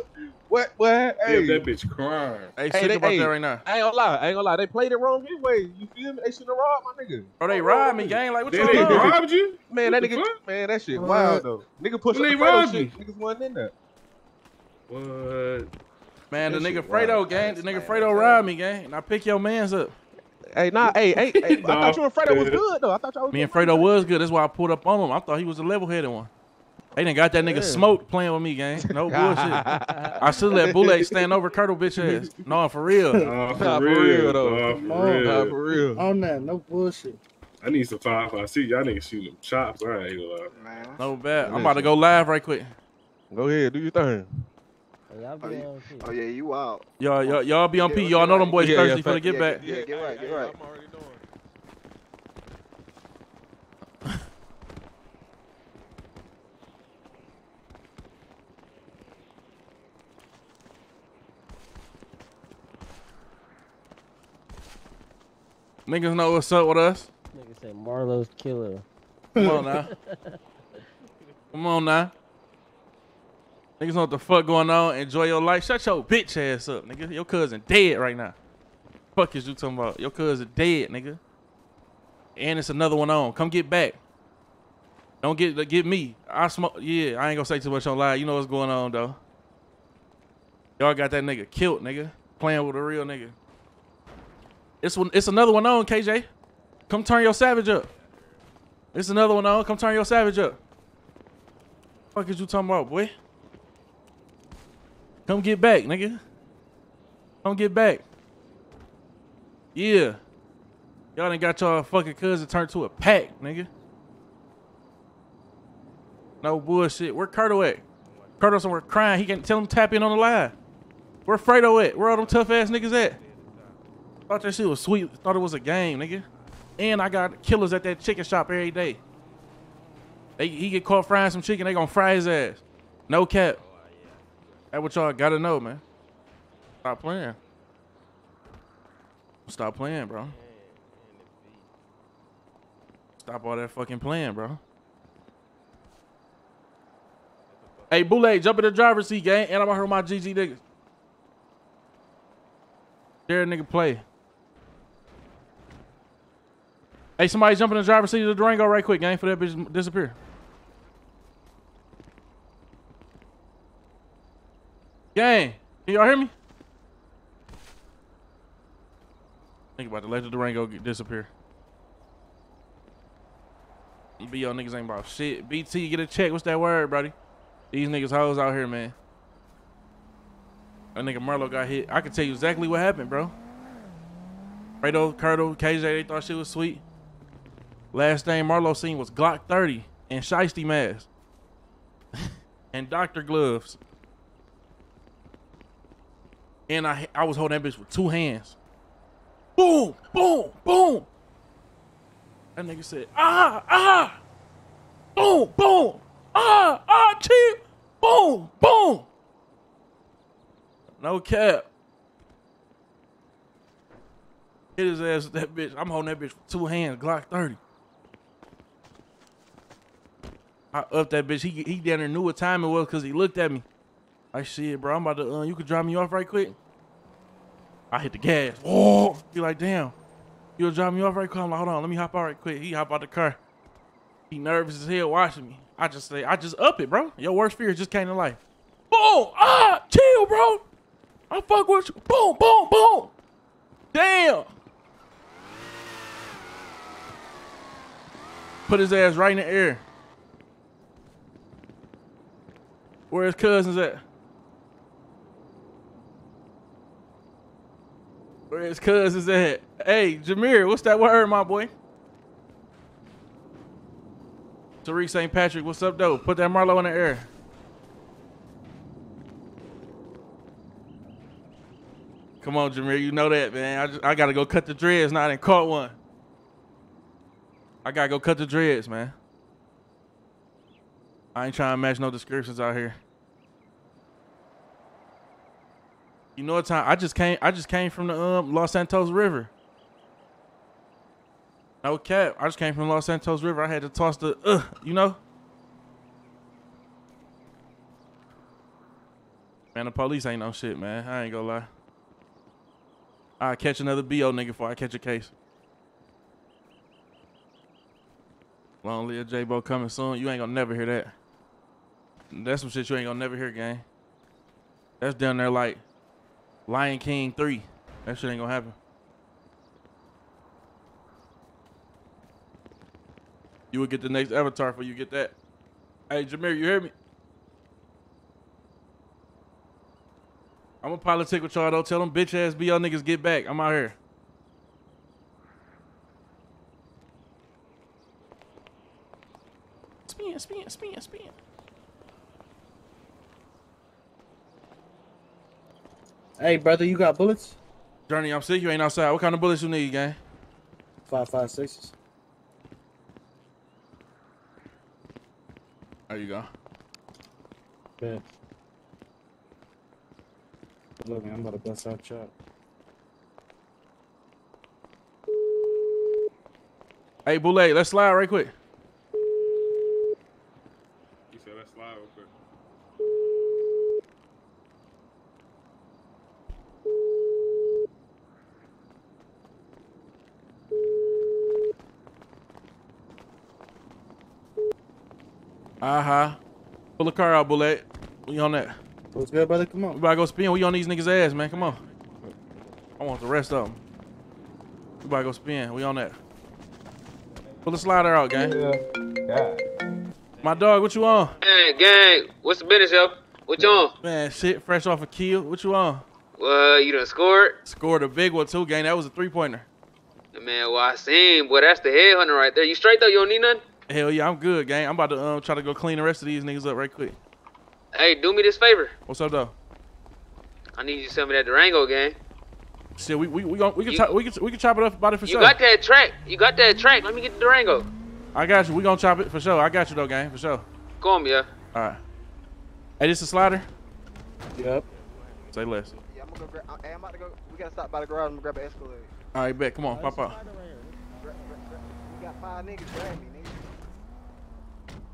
What? What? Hey, yeah, that bitch crying. Hey, hey sick they, about hey, that right now. I ain't gonna lie. I ain't gonna lie. They played it wrong anyway. You feel me? They shouldn't have robbed my nigga. Bro, they robbed me, gang. Like what you? They robbed you? Man, what that nigga. Fuck? Man, that shit wild though. Nigga pushed the photo shit. Niggas wasn't in there. What? Man, that the nigga Fredo gang. The nigga Fredo robbed me, gang. And I pick your mans up. Hey, nah. hey, hey. hey nah. I thought you and Fredo was good though. I thought y'all was. Me and Fredo was good. That's why I pulled up on him. I thought he was a level-headed one. They done got that nigga yeah. smoked playing with me, gang. No bullshit. I should let Boulay stand over Curdle bitch ass. No, for real. Nah, for, nah, for real, real though. Nah, for nah, real. Nah, for real. On that, no bullshit. I need some five five. See y'all niggas shooting them chops. All right, man. No bad. I'm about to go live right quick. Go ahead, do your thing. Oh, you, oh yeah, you out. Y'all, y'all, y'all be on P. Y'all know them boys yeah, thirsty yeah, for the get yeah, back. Yeah, get right, get right. I'm already doing. Niggas know what's up with us. Niggas say Marlowe's killer. Come on now. Come on now. Niggas know what the fuck going on. Enjoy your life. Shut your bitch ass up, nigga. Your cousin dead right now. Fuck is you talking about? Your cousin dead, nigga. And it's another one on. Come get back. Don't get get me. I smoke. Yeah, I ain't gonna say too much on live. You know what's going on though. Y'all got that nigga killed, nigga. Playing with a real nigga. It's one, it's another one on, K J. Come turn your savage up. It's another one on. Come turn your savage up. What the fuck is you talking about, boy? Come get back, nigga. Come get back. Yeah. Y'all done got y'all fucking cousin turned to a pack, nigga. No bullshit. Where Curdle at? Curdle somewhere crying. He can't tell him to tap in on the live. Where Fredo at? Where all them tough ass niggas at? Thought that shit was sweet. Thought it was a game, nigga. And I got killers at that chicken shop every day. They, he get caught frying some chicken, they gonna fry his ass. No cap. That's what y'all gotta know, man. Stop playing. Stop playing, bro. Stop all that fucking playing, bro. Hey, Boulay, jump in the driver's seat, gang. And I'm out here with my G G niggas. Dare a nigga play. Hey, somebody jump in the driver's seat of the Durango right quick, gang, for that bitch disappear. Gang, can y'all hear me? Think about to let the Durango get disappear. You be y'all niggas ain't about shit. B T, get a check. What's that word, brody? These niggas hoes out here, man. That nigga Merlo got hit. I can tell you exactly what happened, bro. Fredo, Curdle, K J, they thought shit was sweet. Last thing Marlo seen was Glock thirty and shiesty mask and doctor gloves. And I I was holding that bitch with two hands. Boom, boom, boom. That nigga said, ah, ah. Boom, boom. Ah, ah, cheap. Boom, boom. No cap. Hit his ass with that bitch. I'm holding that bitch with two hands, Glock thirty. I upped that bitch. He he down there knew what time it was because he looked at me. Like, shit, bro, I'm about to, uh, you could drop me off right quick. I hit the gas. Whoa. He like, damn. You'll drop me off right quick. I'm like, hold on, let me hop out right quick. He hop out the car. He nervous as hell watching me. I just say, I just up it, bro. Your worst fear just came to life. Boom. Ah, chill, bro. I fuck with you. Boom, boom, boom. Damn. Put his ass right in the air. Where his cousins at? Where his cousins at? Hey, Jameer, what's that word, my boy? Tariq Saint Patrick, what's up, though? Put that Marlo in the air. Come on, Jameer, you know that, man. I, just, I gotta go cut the dreads now. I done caught one. I gotta go cut the dreads, man. I ain't trying to match no descriptions out here. You know what time? I just came. I just came from the um, Los Santos River. No cap. I just came from Los Santos River. I had to toss the, uh, you know. Man, the police ain't no shit, man. I ain't gonna lie. I catch another B O nigga before I catch a case. Long live J-Bo coming soon. You ain't gonna never hear that. That's some shit you ain't gonna never hear, gang. That's down there like Lion King three. That shit ain't gonna happen. You would get the next Avatar before you get that. Hey, Jameer, you hear me? I'm gonna politic with y'all, though. Tell them bitch ass B O niggas get back. I'm out here. Spin, spin, spin, spin. Hey, brother, you got bullets? Journey, I'm sick. You ain't outside. What kind of bullets you need, gang? Five, five, sixes. There you go. Man. Look, man, I'm about to bust out shop. Hey, Boulay, let's slide right quick. You said let's slide real quick. Uh-huh. Pull the car out, Boulay. We on that. What's good, brother? Come on. We about to go spin. We on these niggas' ass, man. Come on. I want the rest of them. We about to go spin. We on that. Pull the slider out, gang. Yeah. My dog, what you on? Gang, gang. What's the business, yo? What you on? Man, shit. Fresh off a kill. What you on? Well, you done scored? Scored a big one, too, gang. That was a three-pointer. Man, well, I seen. Boy, that's the headhunter right there. You straight, though? You don't need nothing? Hell, yeah. I'm good, gang. I'm about to um, try to go clean the rest of these niggas up right quick. Hey, do me this favor. What's up, though? I need you some of that Durango game. See, we we we gonna, we can you, chop, we can we can chop it up about it for you sure. You got that track. You got that track. Let me get the Durango. I got you. We gonna chop it for sure. I got you though, gang, for sure. Call me, yeah. All right. Hey, this a slider. Yep. Say less. Yeah, I'm gonna go. Grab, I'm about to go. We gotta stop by the garage and grab an Escalade. All right, bet. Come on, pop out. We got five niggas grabbing me, nigga.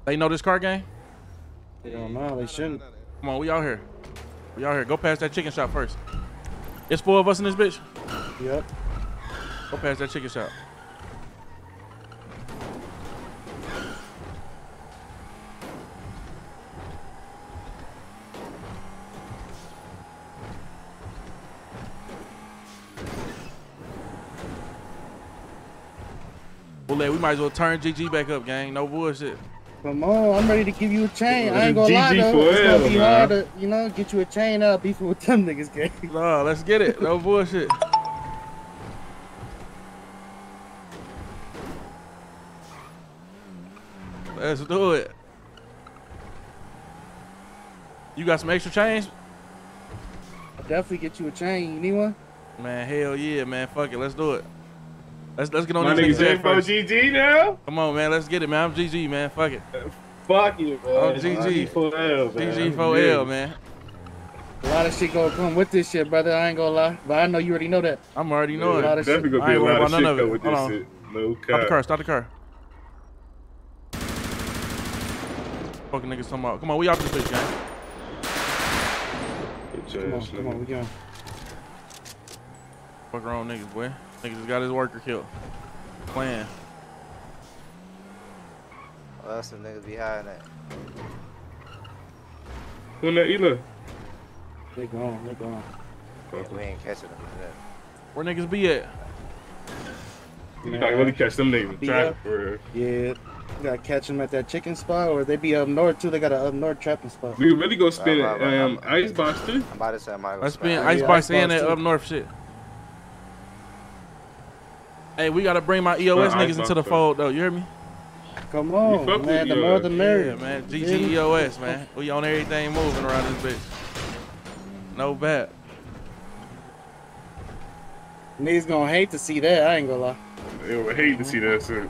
They know this car game. They don't know. They shouldn't. Come on, we out here. We out here. Go past that chicken shop first. It's four of us in this bitch. Yep. Go past that chicken shop. We might as well turn G G back up, gang. No bullshit. Come on, I'm ready to give you a chain. I ain't gonna lie though, it's gonna be hard to, you know, get you a chain up beefing with them niggas, gang. No, let's get it. No bullshit. Let's do it. You got some extra chains? I'll definitely get you a chain. You need one? Man, hell yeah, man. Fuck it, let's do it. Let's, let's get on this nigga first. G G now? Come on, man. Let's get it, man. I'm G G, man. Fuck it. Fuck you, man. I'm G G. G G four L, man. G G four L, man. A lot of shit gonna come with this shit, brother. I ain't gonna lie. But I know you already know that. I'm already knowing. Yeah, definitely shit. Gonna be a lot of shit go with this shit. No cap. Stop the car. Stop the car. Fucking niggas talking about. Come on. We out this bitch, gang. Come on. Come on. We going. Fuck around niggas, boy. Nigga just got his worker killed. Plan. Well, that's some niggas behind that. Who in that Ela? They gone, they gone. Yeah, we ain't catching them like that. Where niggas be at? You gotta really catch them niggas. Trap for yeah. You gotta catch them at that chicken spot, or they be up north too. They got an up north trapping spot. We really go spin uh, um, Icebox too? I'm about to say Michael. Let's spin Icebox and that up north shit. Hey, we gotta bring my E O S niggas into the fold though. You hear me? Come on, man. The more the merrier, man. G G E O S, man. We on everything moving around this bitch. No bad. Niggas gonna hate to see that. I ain't gonna lie. They would hate to see that, sir.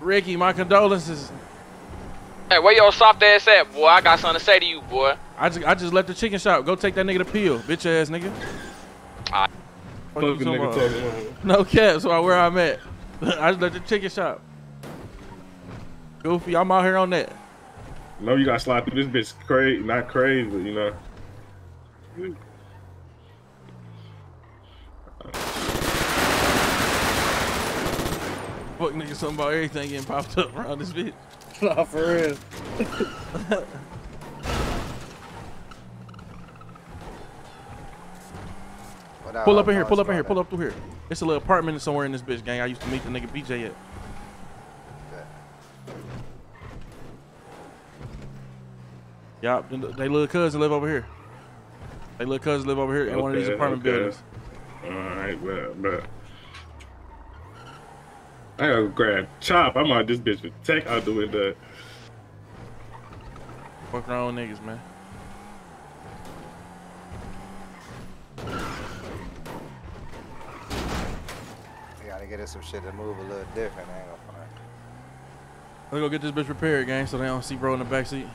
Ricky, my condolences. Hey, where your soft ass at, boy? I got something to say to you, boy. I just, I just left the chicken shop. Go take that nigga to peel, bitch ass nigga. I fuck you so nigga no cap, so I where I'm at. I just left the chicken shop. Goofy, I'm out here on that. No, you gotta slide through this bitch crazy, not crazy, but you know. Fuck nigga, something about everything getting popped up around this bitch. Nah, for real. Pull up in here, pull up in here, pull up through here. It's a little apartment somewhere in this bitch, gang. I used to meet the nigga B J at. Yup, they little cousin live over here. They little cousin live over here in okay, one of these apartment okay. buildings. Alright, well, bro. I gotta grab Chop. I'm out this bitch with tech out the window. Fuck around niggas, man. We gotta get us some shit to move a little different. I ain't gonna find it. Let's go get this bitch repaired, gang, so they don't see bro in the backseat.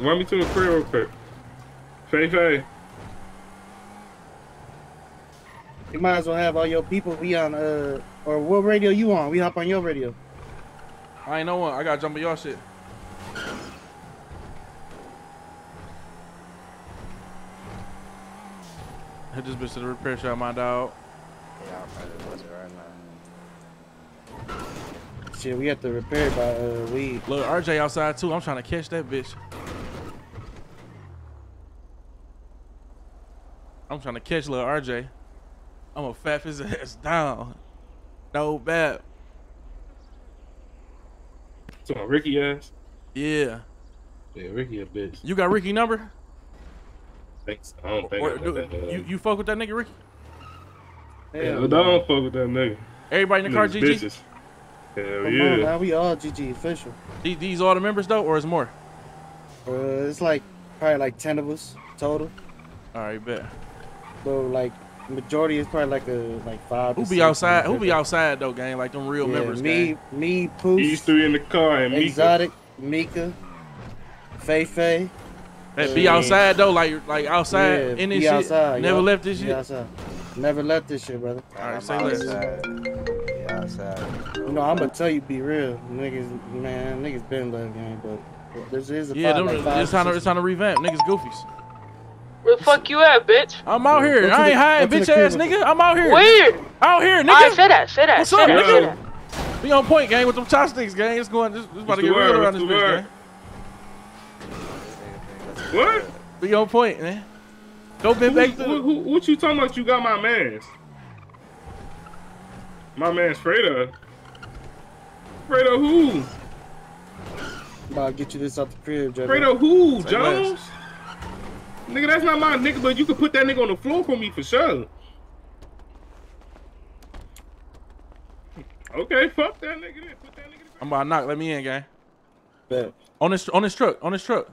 Run me to the crib real quick. Fay Fay. You might as well have all your people be on, uh, or what radio you on? We hop on your radio. I ain't no one. I gotta jump on y'all shit. Hit this bitch to the repair shop, my dog. Yeah, I probably wasn't right now. Shit, we have to repair by, uh, weed. Look, R J outside too. I'm trying to catch that bitch. I'm trying to catch little R J. I'm gonna fap his ass down. No bad. Talking about Ricky ass? Yeah. Yeah, Ricky a bitch. You got Ricky number? Thanks. I don't think or, I do, that, uh, you, you fuck with that nigga, Ricky? Hell, I don't fuck with that nigga. Everybody in the car, G G? Bitches. Hell Come yeah. On, now we all G G official. These, these all the members, though, or is more? Uh, it's like probably like ten of us total. All right, bet. So, like, majority is probably like a like five. Who be outside? Who be outside though, gang? Like them real yeah, members. Me, gang. me, Pooh. These three in the car and Exotic, Mika, Fei Fei. That be outside though, like like outside yeah, in this shit. Outside, Never yo. left this shit. Be outside. Never left this shit, brother. All right, say less. Be outside. You know, I'm gonna tell you, be real, niggas. Man, niggas been left, gang, but this is a yeah. Five, like five, it's time to it's time to revamp, niggas. Goofies. Where the fuck you at, bitch? I'm out here. I ain't hiding, bitch ass nigga. I'm out here. Where? Out here, nigga. Alright, say that, say that. What's up, nigga? We on point, gang, with them chopsticks, gang. It's going. It's about to get real around this bitch, gang. What? We on point, man. Go bend back. What you talking about? You got my man's. My man's Fredo. Fredo who? I'm about to get you this out the crib, Jones. Fredo who, Jones? Nigga, that's not my nigga, but you could put that nigga on the floor for me for sure. Okay, fuck that nigga then. Put that nigga in. I'm about to knock. Let me in, gang. Bet. On this, on this truck. On this truck.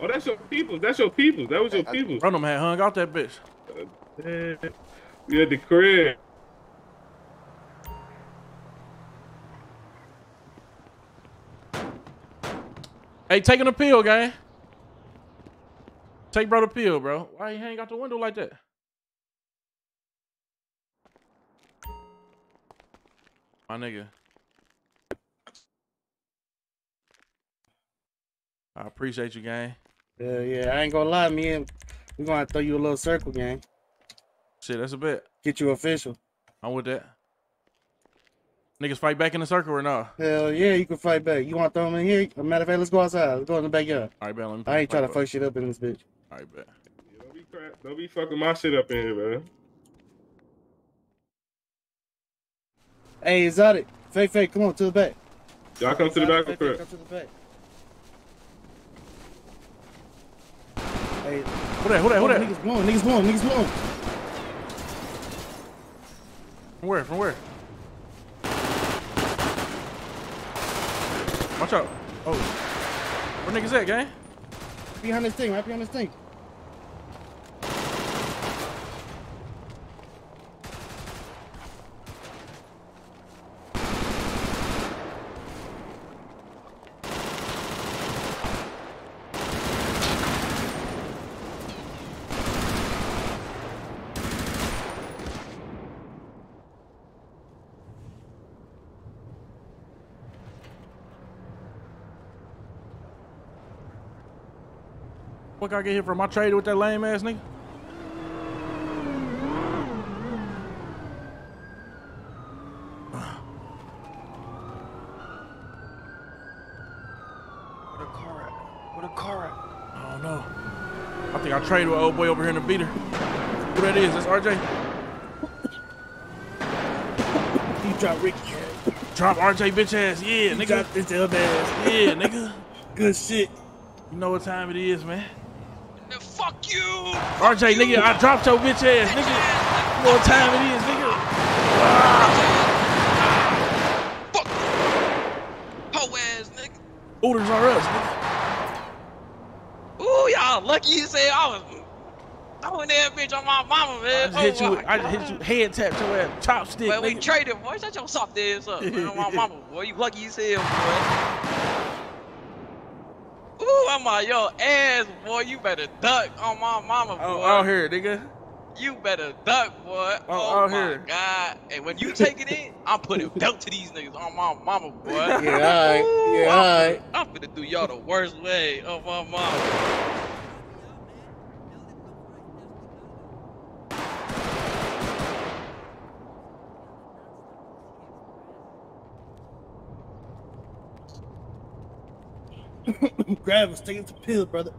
Oh, that's your people. That's your people. That was your people. Run them had hung out that bitch. Uh, we at the crib. Hey, take an appeal, gang. Take bro the pill, bro. Why you hang out the window like that? My nigga. I appreciate you, gang. Yeah, yeah. I ain't gonna lie, me and we're gonna throw you a little circle, gang. Shit, that's a bet. Get you official. I'm with that. Niggas fight back in the circle or no? Hell yeah, you can fight back. You want to throw them in here? Matter of fact, let's go outside. Let's go in the backyard. All right, bet. Let me I ain't trying to fuck shit up in this bitch. All right, bet. Yeah, don't be crap. Don't be fucking my shit up in here, bro. Hey, Exotic. Fake, fake. Come on, to the back. Y'all come to the back. Fake, fake, come to the back. Hey. Who that? Who that? Who that? Niggas blowing. Niggas blowing. Niggas blowing. From where? From where? Watch out. Oh. Where niggas at, gang? Behind this thing, right behind this thing. What I get here from my trade with that lame ass nigga? What a car at? What a car at? I don't know. I think I traded with old boy over here in the beater. Who that is? That's R J. You drop Ricky ass. Drop R J bitch ass. Yeah, nigga. Drop this other ass. Yeah, nigga. Good shit. You know what time it is, man. Fuck you! R J, you. Nigga, I dropped your bitch ass, nigga. You know what time it is, nigga. Ah. Fuck. Ho ass, nigga. Orders are us, nigga. Ooh, y'all lucky you said I was. I went there, bitch, on my mama, man. I just oh, hit you. I God. just hit you. Head tapped your ass, chopstick. But we traded, boy. Shut your soft ass up. On my mama, boy. You lucky you said, boy. I'm on your ass, boy. You better duck on my mama, boy. Oh, out here, nigga. You better duck, boy. Oh, oh out my here. God. And when you take it in, I'm putting dope to these niggas on my mama, boy. Yeah, all right. Ooh, yeah, I'm, all right. I'm finna do y'all the worst way on my mama. Grab us, take us the pill, brother.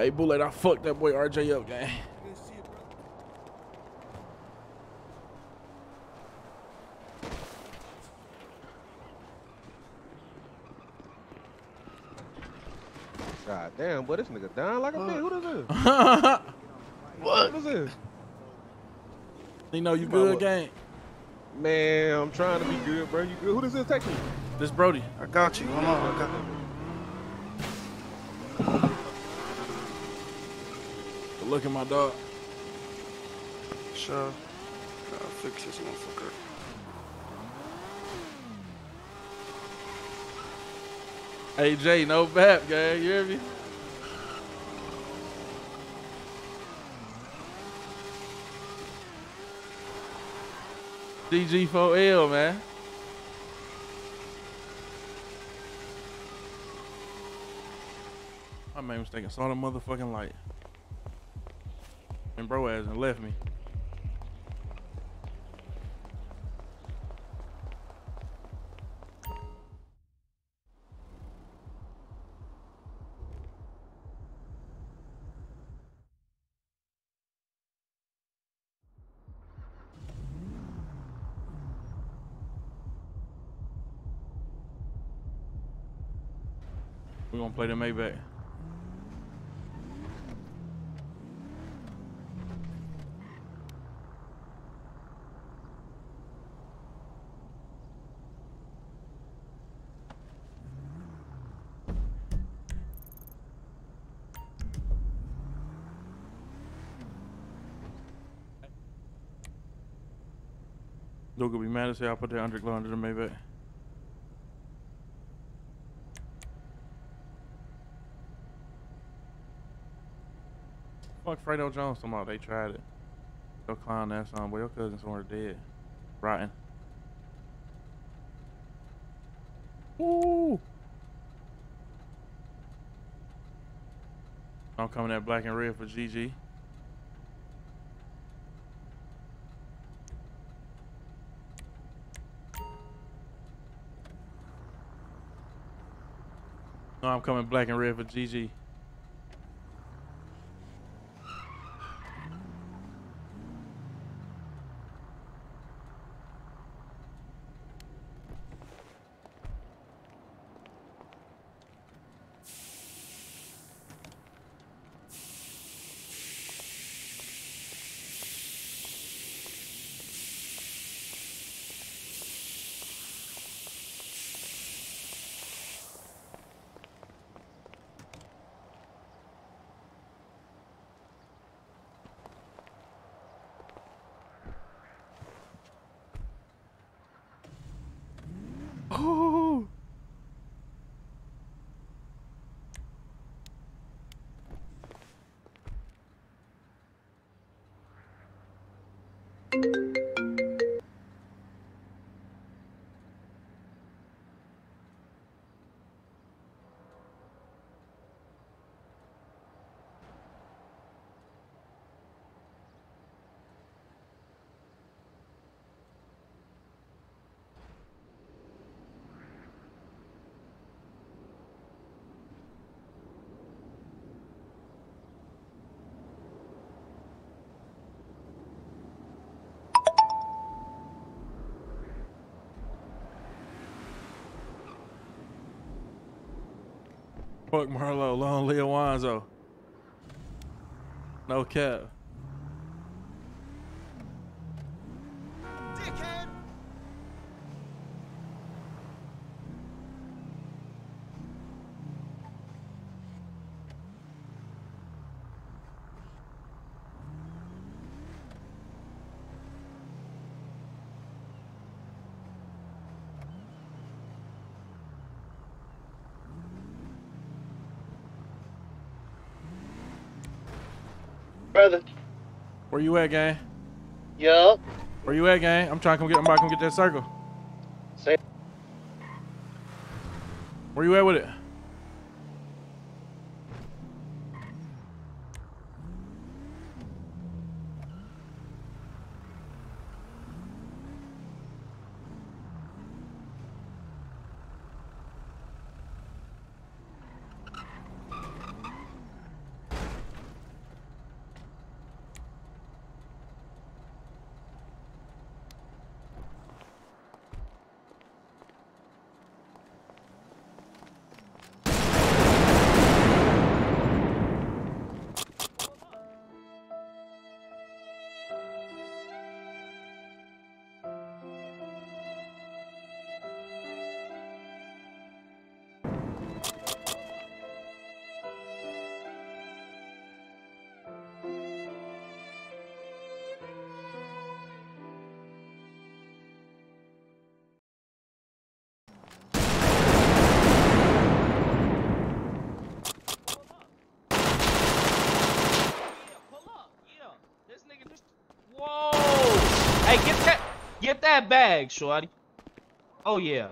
Hey, Bullet, I fucked that boy R J up, gang. God damn, boy, this nigga dying like a bitch. Who this is? What? Who is this? You know you good, gang? Man, I'm trying to be good, bro. You good? Who does this take me? This Brody. I got you. Hold on. I got you. But look at my dog. Sure. Gotta fix this motherfucker. A J, no bap, gang. You hear me? D G four L, man. I made a mistake. I saw the motherfucking light. And bro hasn't left me. We're gonna play the Maybach. Dude could be mad as hell. I put that underglow under the Maybach. Fuck Fredo Jones, somehow they tried it. They'll clown that song, but your cousin's somewhere dead. Rotten. Ooh. I'm coming at black and red for G G. No, I'm coming black and red for G G. Oh. Fuck Marlo, long live Wanzo. No cap. Dickhead. Brother. Where you at, gang? Yup. Where you at, gang? I'm trying to come get, I'm about to come get that circle. Say. Where you at with it? Hey, get that, get that bag, shorty. Oh yeah.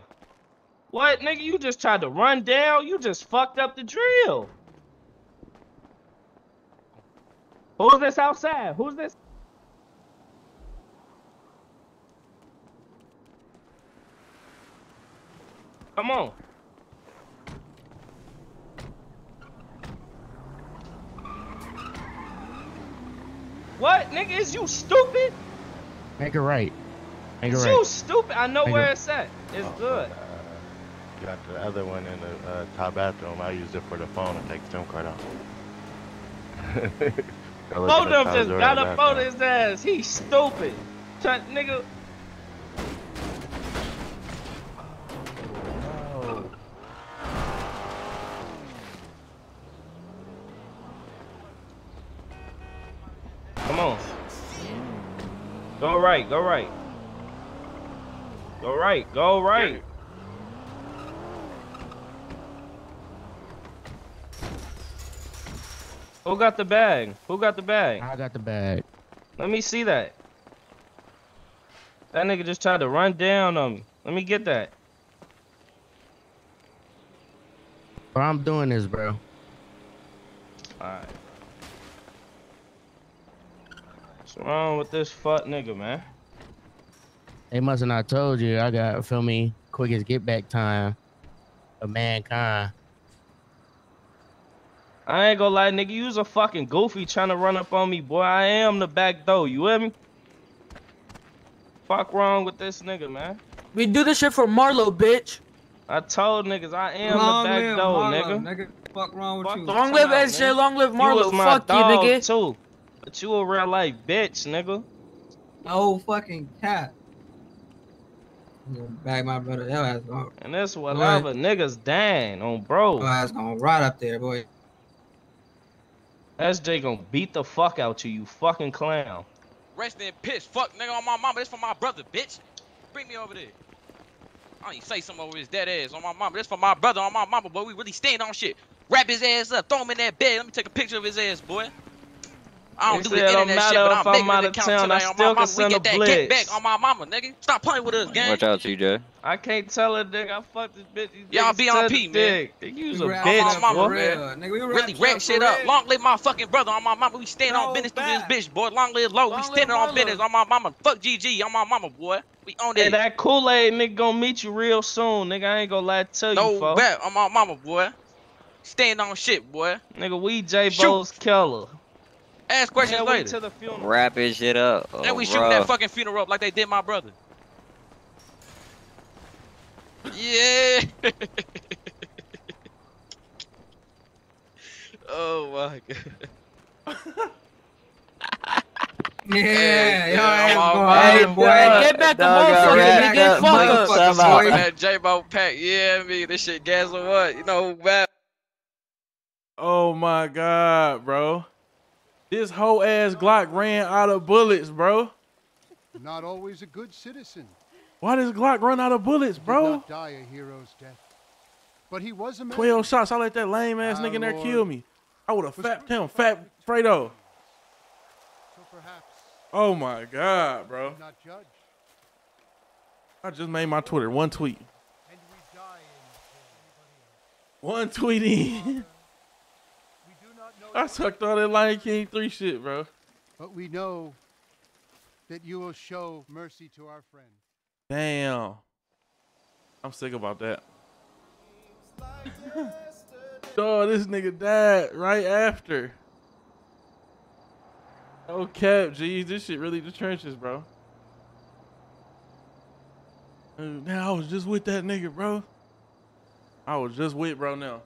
What, nigga? You just tried to run down. You just fucked up the drill. Who's this outside? Who's this? Come on. What, nigga? Is you stupid? Make it right. Make it right. You stupid. I know where it's at. It's good. Got the other one in the uh, top bathroom. I used it for the phone and take the SIM card off. Both of them just got up on his ass. He's stupid. Try, nigga. Oh. Come on. Go right, go right. Go right, go right. Who got the bag? Who got the bag? I got the bag. Let me see that. That nigga just tried to run down on me. Let me get that. Bro, I'm doing this, bro. Alright. What's wrong with this fuck nigga, man? They must have not told you. I got, feel me, quickest get back time of mankind. I ain't gonna lie, nigga, you was a fucking goofy trying to run up on me, boy. I am the back door, you hear me? Fuck wrong with this nigga, man. We do this shit for Marlo, bitch. I told niggas, I am long the back live door, Marlo, nigga. nigga. Fuck wrong with fuck you. Long live out, S J, man. Long live Marlo, you fuck dog, you, nigga. Too. But you a real life bitch, nigga. No fucking cat. I'm gonna bag my brother, that ass gone. And that's what boy. I love a niggas dying on bro. That ass gonna rot up there, boy. S J gonna beat the fuck out you, you fucking clown. Rest in piss, fuck nigga on my mama. This for my brother, bitch. Bring me over there. I ain't say something over his dead ass on my mama. This for my brother on my mama, boy. We really stand on shit. Wrap his ass up, throw him in that bed. Let me take a picture of his ass, boy. I don't they do the internet shit, but I'm making an account town, tonight I on my mama. We get that get back on my mama, nigga. Stop playing with us, gang. Watch out, T J. I can't tell a nigga I fucked this bitch. Y'all be on P, man. You's a bitch, mama, man. Nigga, we really wrap shit up. Long live my fucking brother on my mama. We stand on business through this bitch, boy. Long live low. We standing on business on my mama. Fuck G G on my mama, boy. We on that. That Kool-Aid nigga gonna meet you real soon, nigga. I ain't gonna lie to you, folks. No bet on my mama, boy. Stand on shit, boy. Nigga, we J-Bo's killer. Ask questions yeah, later. To the funeral. Wrapping shit up. Oh, and we shooting that fucking funeral up like they did my brother. Yeah. Oh my god. Yeah, hey, yeah, yeah, boy. Boy. Get back the motherfucker, nigga. Fuck up. Fuck that J-Bo pack. Yeah, me. This shit gas or what? You know bad. Oh my god, bro. This whole ass Glock ran out of bullets, bro. Not always a good citizen. Why does Glock run out of bullets, bro? Did not die a hero's death, but he was a man. Twelve shots. I let that lame ass nigga in there kill me. I would have fapped him, fat Fredo. So perhaps. Oh my god, bro. Not judge. I just made my Twitter one tweet. And we die in one tweet in. I sucked all that Lion King three shit, bro. But we know that you will show mercy to our friend. Damn. I'm sick about that. Oh, this nigga died right after. No cap, geez. This shit really the trenches, bro. Dude, man, I was just with that nigga, bro. I was just with bro now.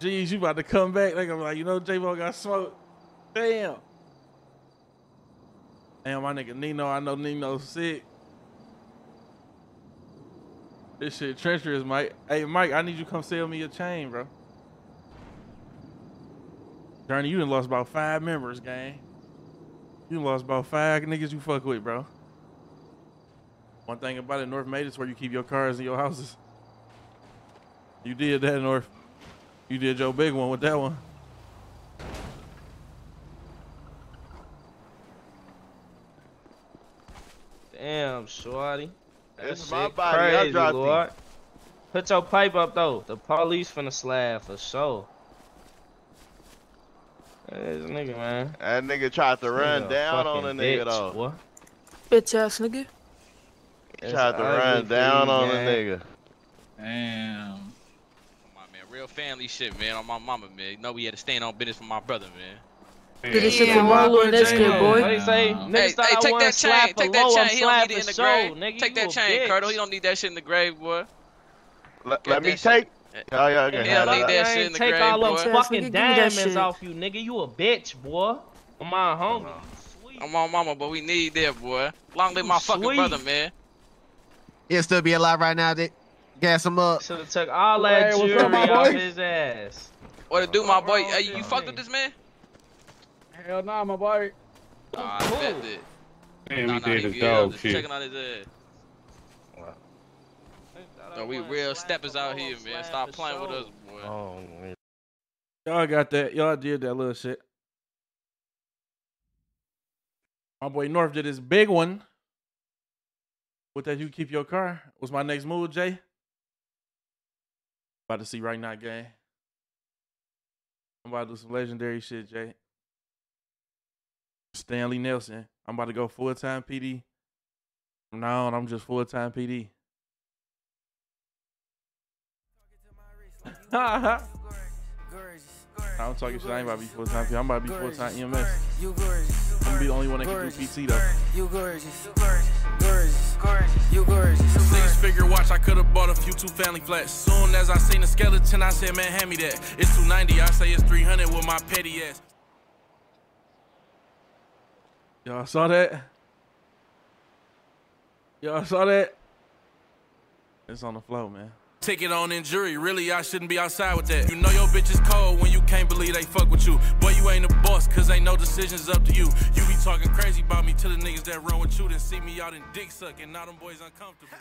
Jeez, you about to come back. Like, I'm like, you know, J-Bo got smoked. Damn. Damn, my nigga Nino. I know Nino's sick. This shit treacherous, Mike. Hey, Mike, I need you to come sell me a chain, bro. Journey, you done lost about five members, gang. You done lost about five niggas you fuck with, bro. One thing about it, North made it's where you keep your cars and your houses. You did that, North. You did your big one with that one. Damn, shorty. That's my body. Crazy, I Lord. It. Put your pipe up, though. The police finna slab for sure. This nigga, man. That nigga tried to this run down on a nigga, bitch, though. Boy. Bitch ass nigga. He tried to run down on a nigga. Damn. Come on, man. Real family shit, man. On my mama, man. You know we had to stand on business for my brother, man. Yeah. Did this shit for Rolo and that shit, boy. What do you say? Nigga, hey, hey, take that chain. Take that chain. He don't need it in the grave. Nigga, take that chain, Colonel. He don't need that shit in the grave, boy. Let, let me take. Oh, yeah, okay. Yeah, I need that shit in the grave, boy. Take all those fucking diamonds off you, nigga. You a bitch, boy. I'm my homie. I'm on mama, but we need that, boy. Long live my fucking brother, man. He'll still be alive right now. They gas him up. Should have took all that jewelry off his ass. What to do, my boy? Hey, you fucked with this man? Hell nah, my boy. Oh, I bet it. Man, nah, we nah, did his dog shit. Checking out his ass. Wow. So we real steppers out here, man. Stop playing with us, boy. Oh, man. Y'all got that. Y'all did that little shit. My boy North did his big one. What that you keep your car? What's my next move, Jay? About to see right now, gang. I'm about to do some legendary shit, Jay. Stanley Nelson. I'm about to go full-time P D. From now on, I'm just full-time P D. I don't talk shit. I ain't about to be full-time P D. I'm about to be full-time E M S. I'm gonna be the only one that can do P T though. You gorgeous, gorgeous, gorgeous, you gorgeous. Six-figure watch, I could have bought a few two-family flats. Soon as I seen the skeleton, I said, man, hand me that. It's two ninety, I say it's three hundred with my petty ass. Y'all saw that? Y'all saw that? It's on the floor, man. Take it on in jury, really I shouldn't be outside with that. You know your bitch is cold when you can't believe they fuck with you. Boy, you ain't a boss, cause ain't no decisions up to you. You be talking crazy about me till the niggas that run with you then see me out in dick sucking. Now them boys uncomfortable.